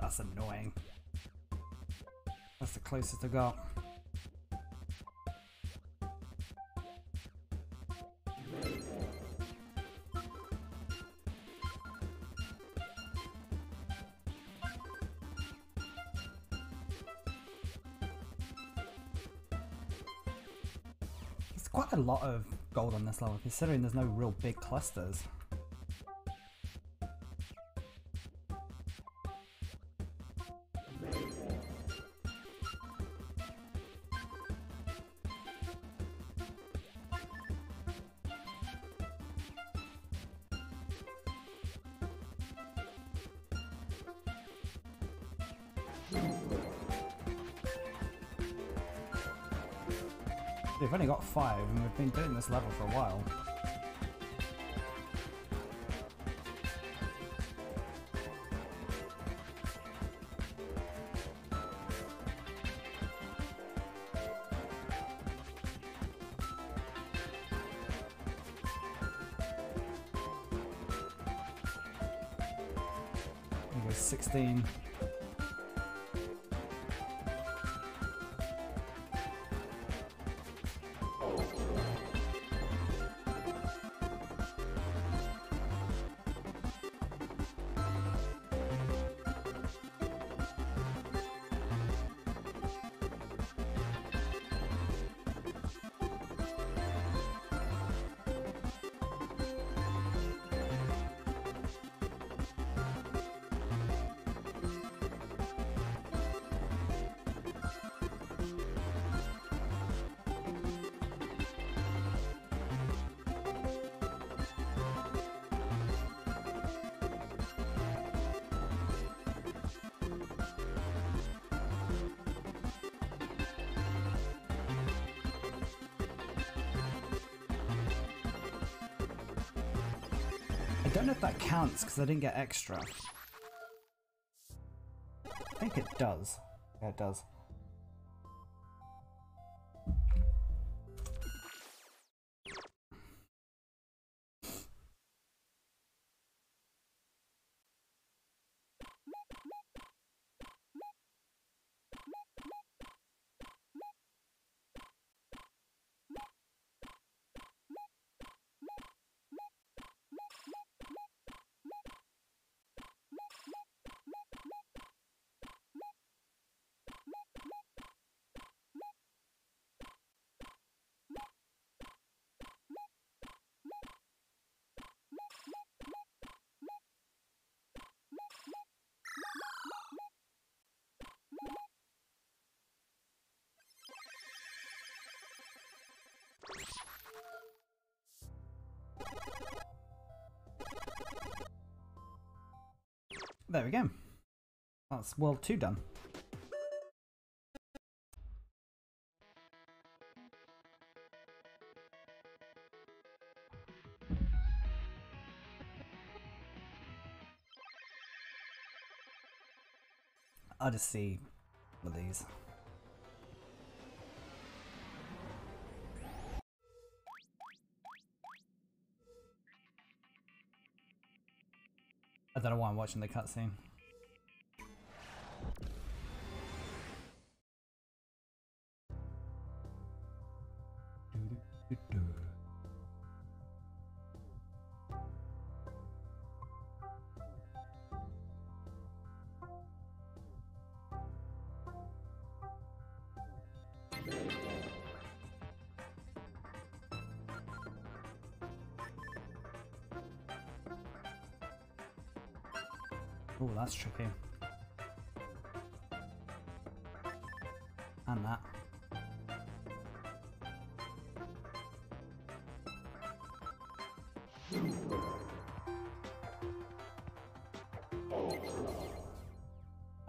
That's annoying. That's the closest I got. It's quite a lot of gold on this level, considering there's no real big clusters. We've only got five and we've been doing this level for a while. There goes sixteen. don't know if that counts because I didn't get extra. I think it does. Yeah, it does. There we go. That's world two done. I'll just see one of these. I don't know why I'm watching the cutscene. That's tricky. And that.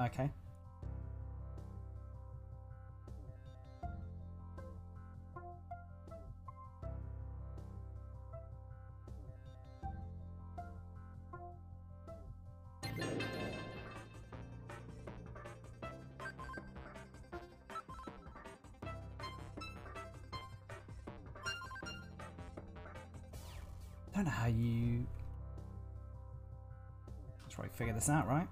Okay. How you try to figure this out, right?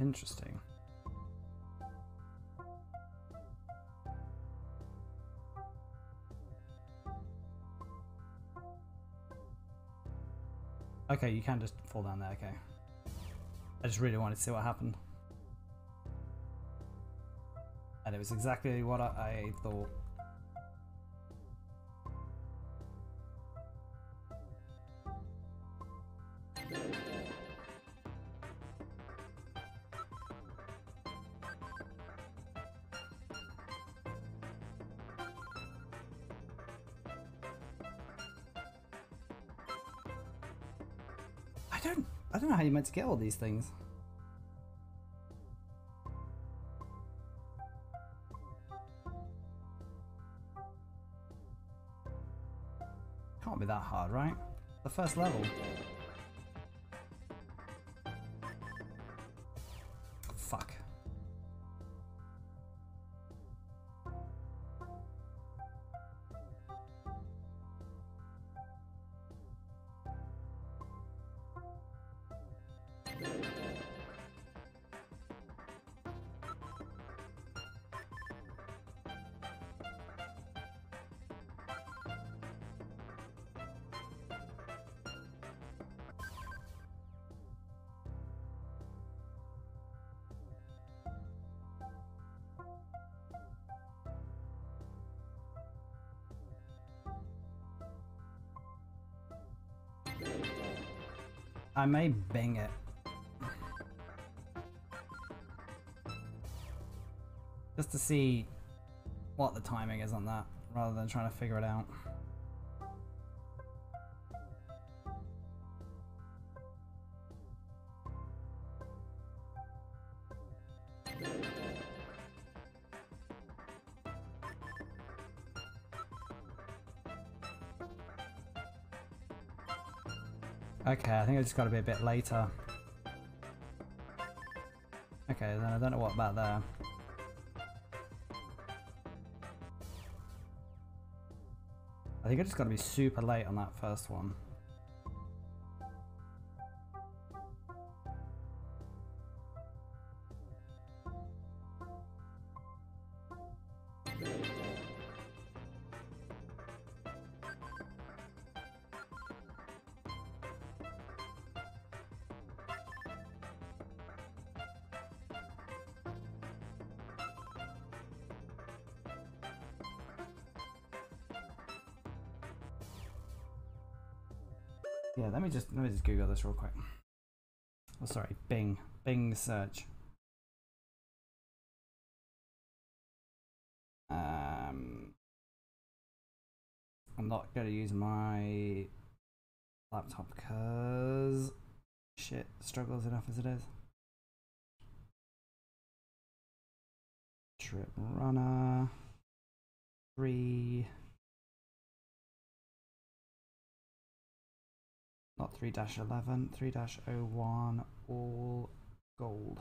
Interesting. Okay, you can just fall down there, okay. I just really wanted to see what happened. And it was exactly what I, I thought. You're meant to get all these things. Can't be that hard, right? The first level. Fuck. I may bang it. Just to see what the timing is on that, rather than trying to figure it out. Okay, I think I just gotta be a bit later. Okay, then I don't know what about there. I think I just gotta be super late on that first one. Yeah, let me just let me just Google this real quick. Oh, sorry, Bing, Bing search. Um, I'm not gonna use my laptop because shit struggles enough as it is. Trip Runner three. Not three dash eleven, three dash oh one, all gold.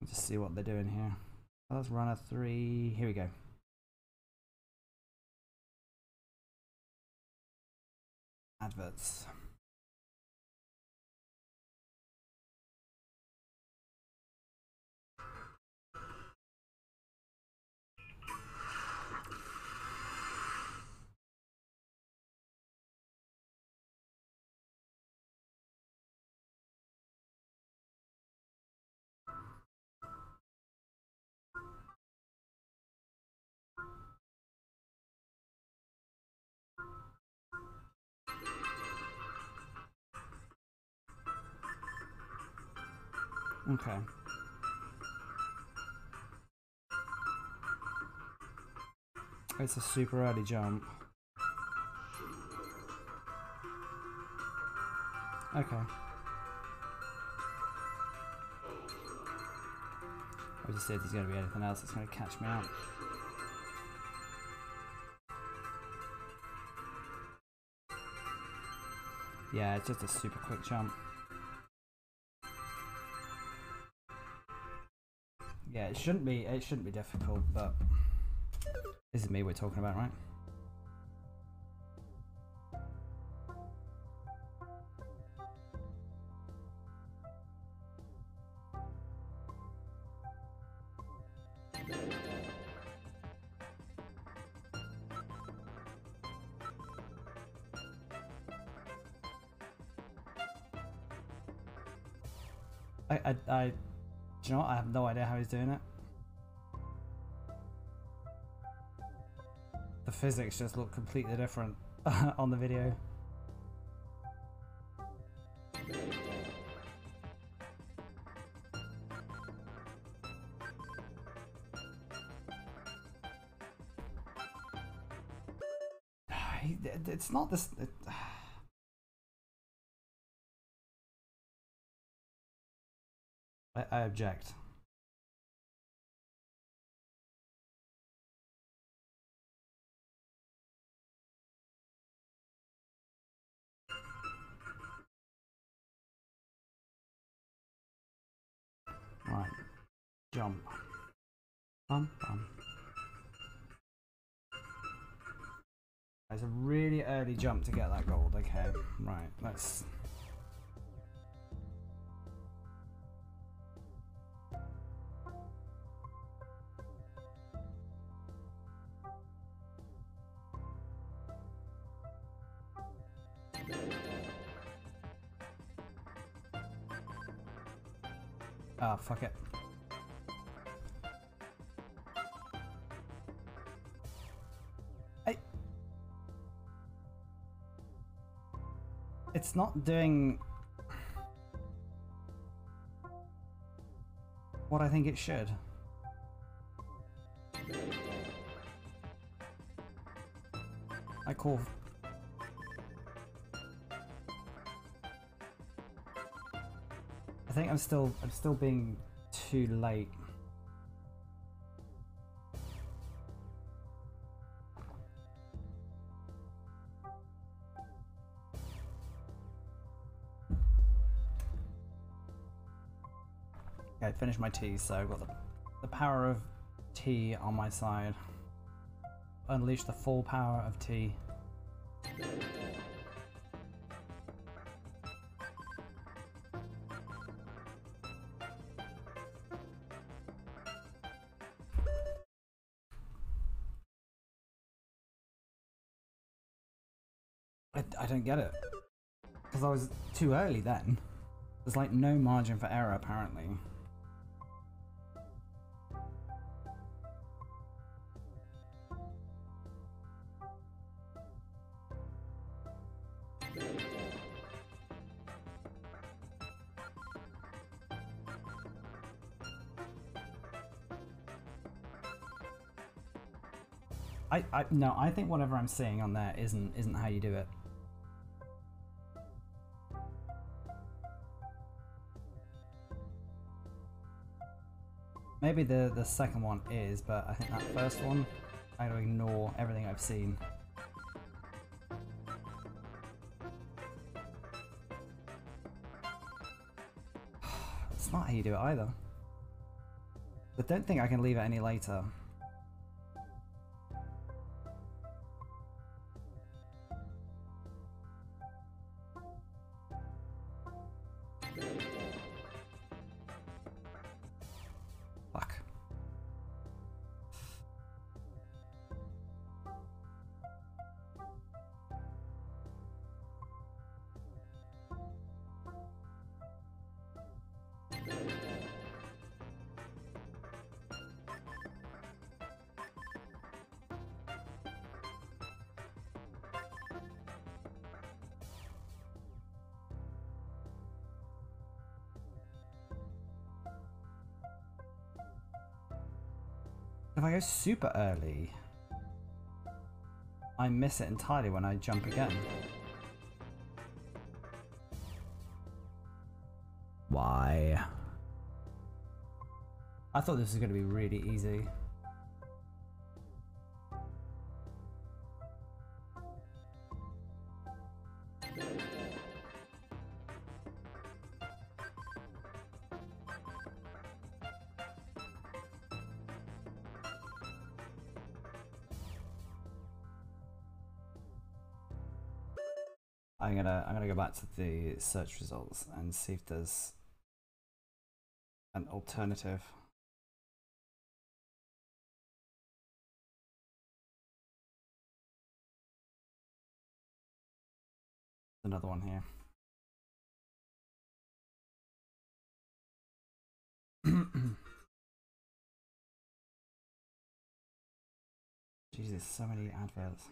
Let's just see what they're doing here. Let's run a three, here we go. Adverts. Okay. It's a super early jump. Okay. I'll just see if there's going to be anything else that's going to catch me out. Yeah, it's just a super quick jump. Yeah, it shouldn't be it shouldn't be difficult, but this is me we're talking about, right? I I I Do you know what? I have no idea how he's doing it. The physics just look completely different on the video. It's not this... It, I object. Right. Jump. Bum, bum. It's a really early jump to get that gold. Okay. Right. Let's... Ah, oh, fuck it. I... It's not doing what I think it should. I call. I think I'm still I'm still being too late. Okay, finished my tea, so I've got the, the power of tea on my side. Unleash the full power of tea. I, I don't get it. Because I was too early then. There's like no margin for error apparently. I, I, no, I think whatever I'm seeing on there isn't isn't how you do it. Maybe the, the second one is, but I think that first one, I gotta ignore everything I've seen. It's not how you do it either. I don't think I can leave it any later. If I go super early, I miss it entirely when I jump again. Why? I thought this was going to be really easy. I'm gonna I'm gonna go back to the search results and see if there's an alternative. Another one here. Jesus, so many adverts.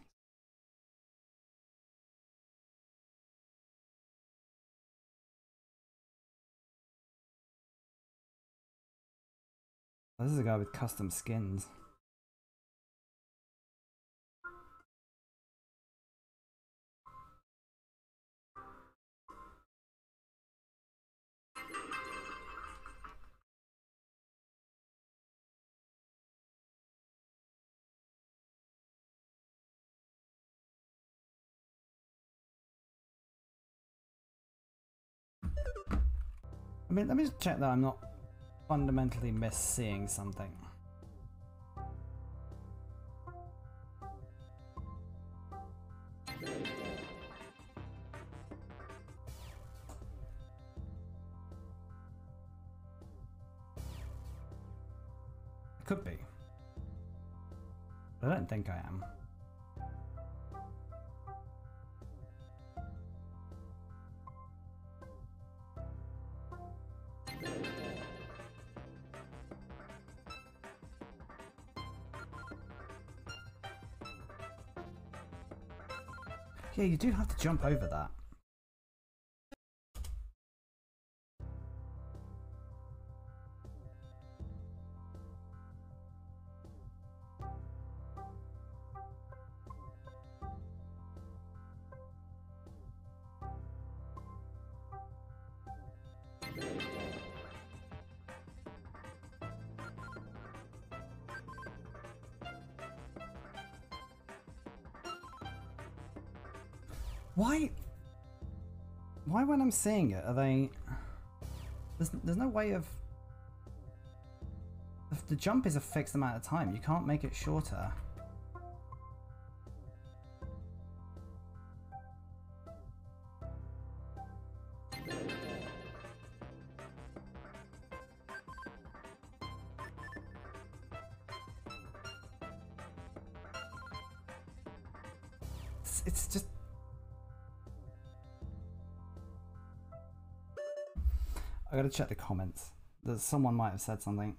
This is a guy with custom skins. I mean, let me just check that I'm not fundamentally miss seeing something. Could be. I don't think I am. Yeah, you do have to jump over that. Why? Why when I'm seeing it, are they... There's, there's no way of... If the jump is a fixed amount of time, you can't make it shorter. It's, it's just... I gotta check the comments. That someone might have said something.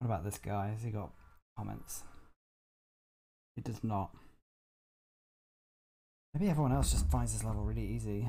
What about this guy? Has he got comments? It does not. Maybe everyone else just finds this level really easy.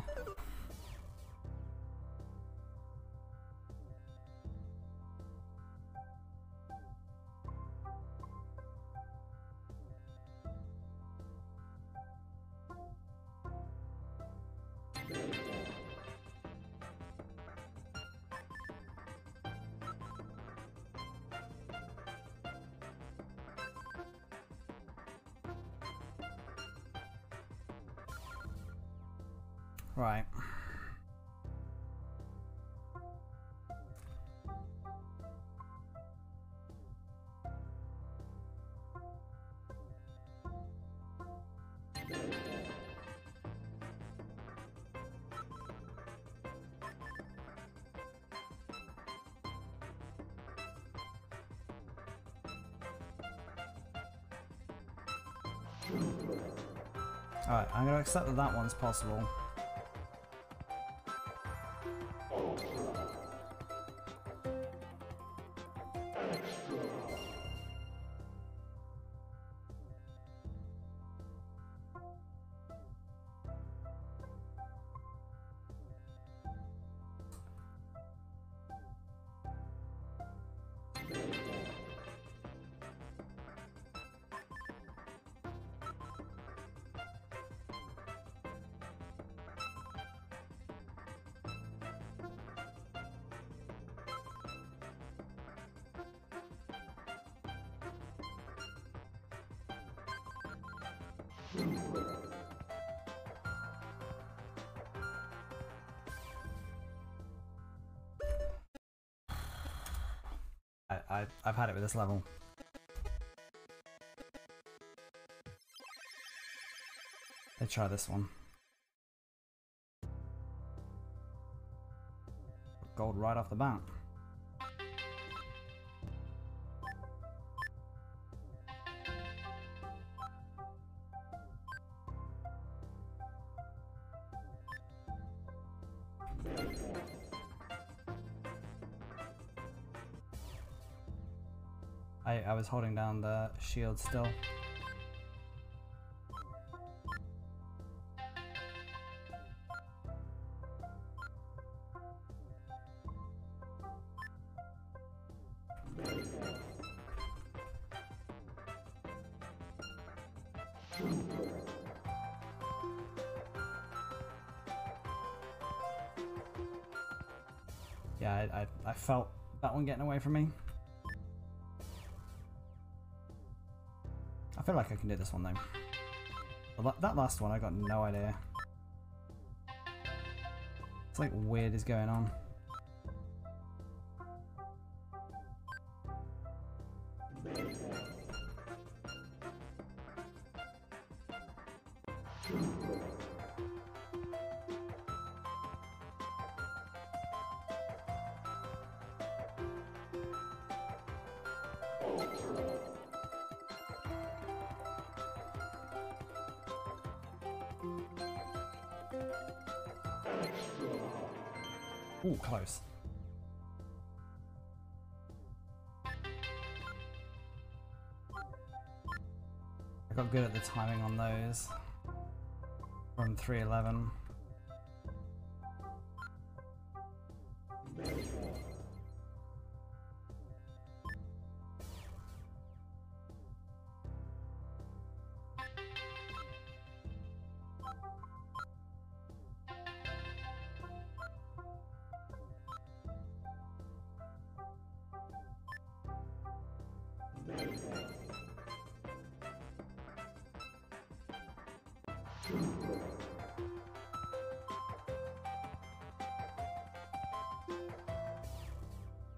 Right. All right, I'm gonna accept that that one's possible. I, I, I've had it with this level. Let's try this one. Gold right off the bat. I, I was holding down the shield still. Yeah, I, I, I felt that one getting away from me. I feel like I can do this one though. That last one, I got no idea. It's like weird is going on. Ooh, close. I got good at the timing on those from three eleven.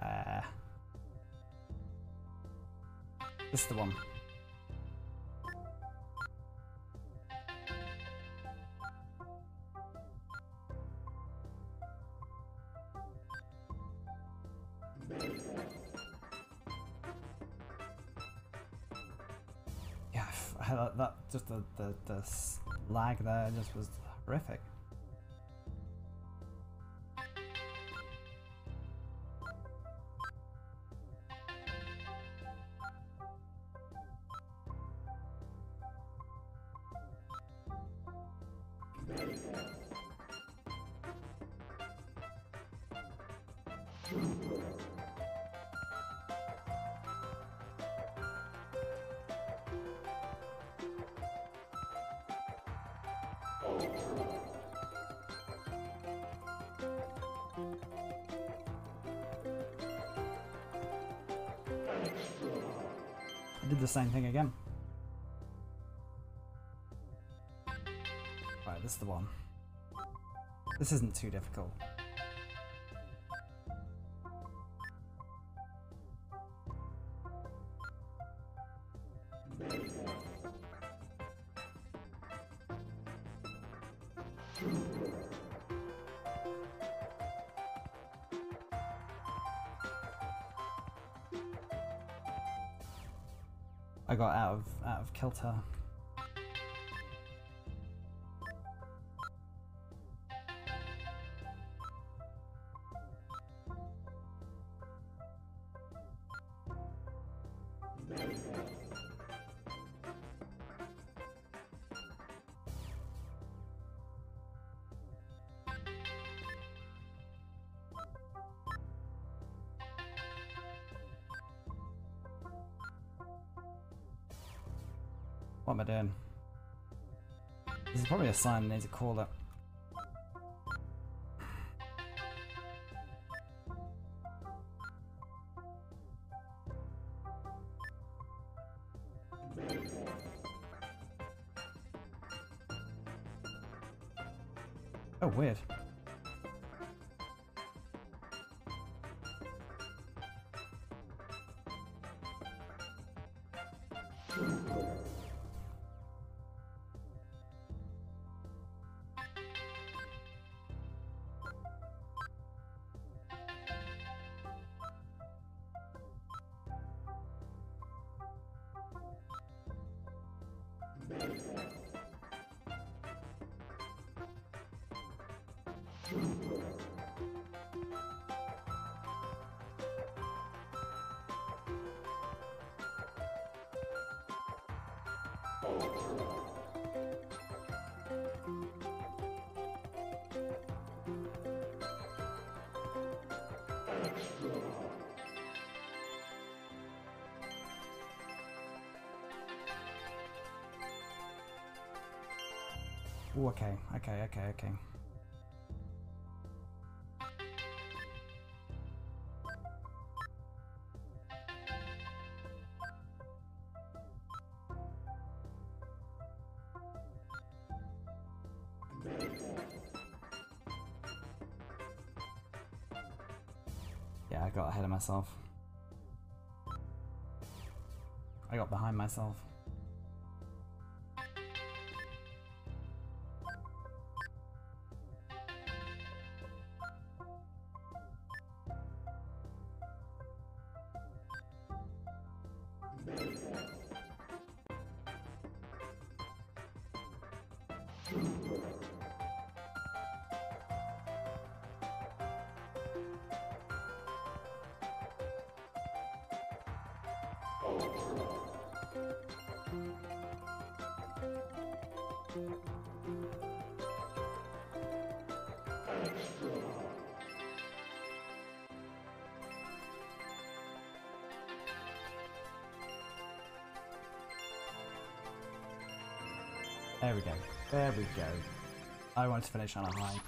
Uh, this is the one. Yeah, that, that just the, the the lag there just was horrific. Did the same thing again. Right, this is the one. This isn't too difficult. I got out of out of kilter. What am I doing? This is probably a sign I need to call it. Oh, weird. Ooh, okay, okay, okay, okay. Yeah, I got ahead of myself. I got behind myself. There we go. There we go. I want to finish on a high.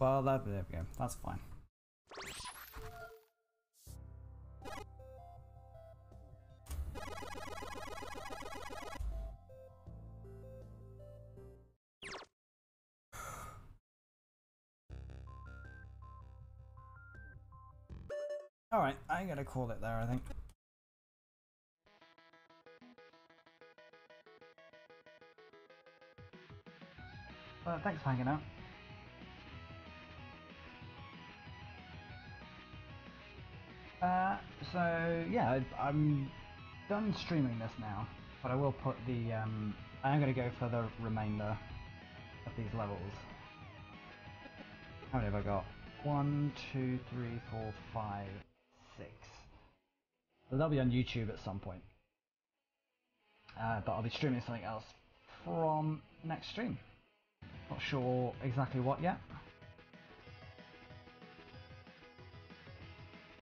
Well, that, there we go. That's fine. Alright, I'm gonna call it there, I think. Well, thanks for hanging out. Uh, so, yeah, I'm done streaming this now, but I will put the, um, I'm going to go for the remainder of these levels. How many have I got? One, two, three, four, five, six. So they'll be on YouTube at some point. Uh, but I'll be streaming something else from next stream. Not sure exactly what yet.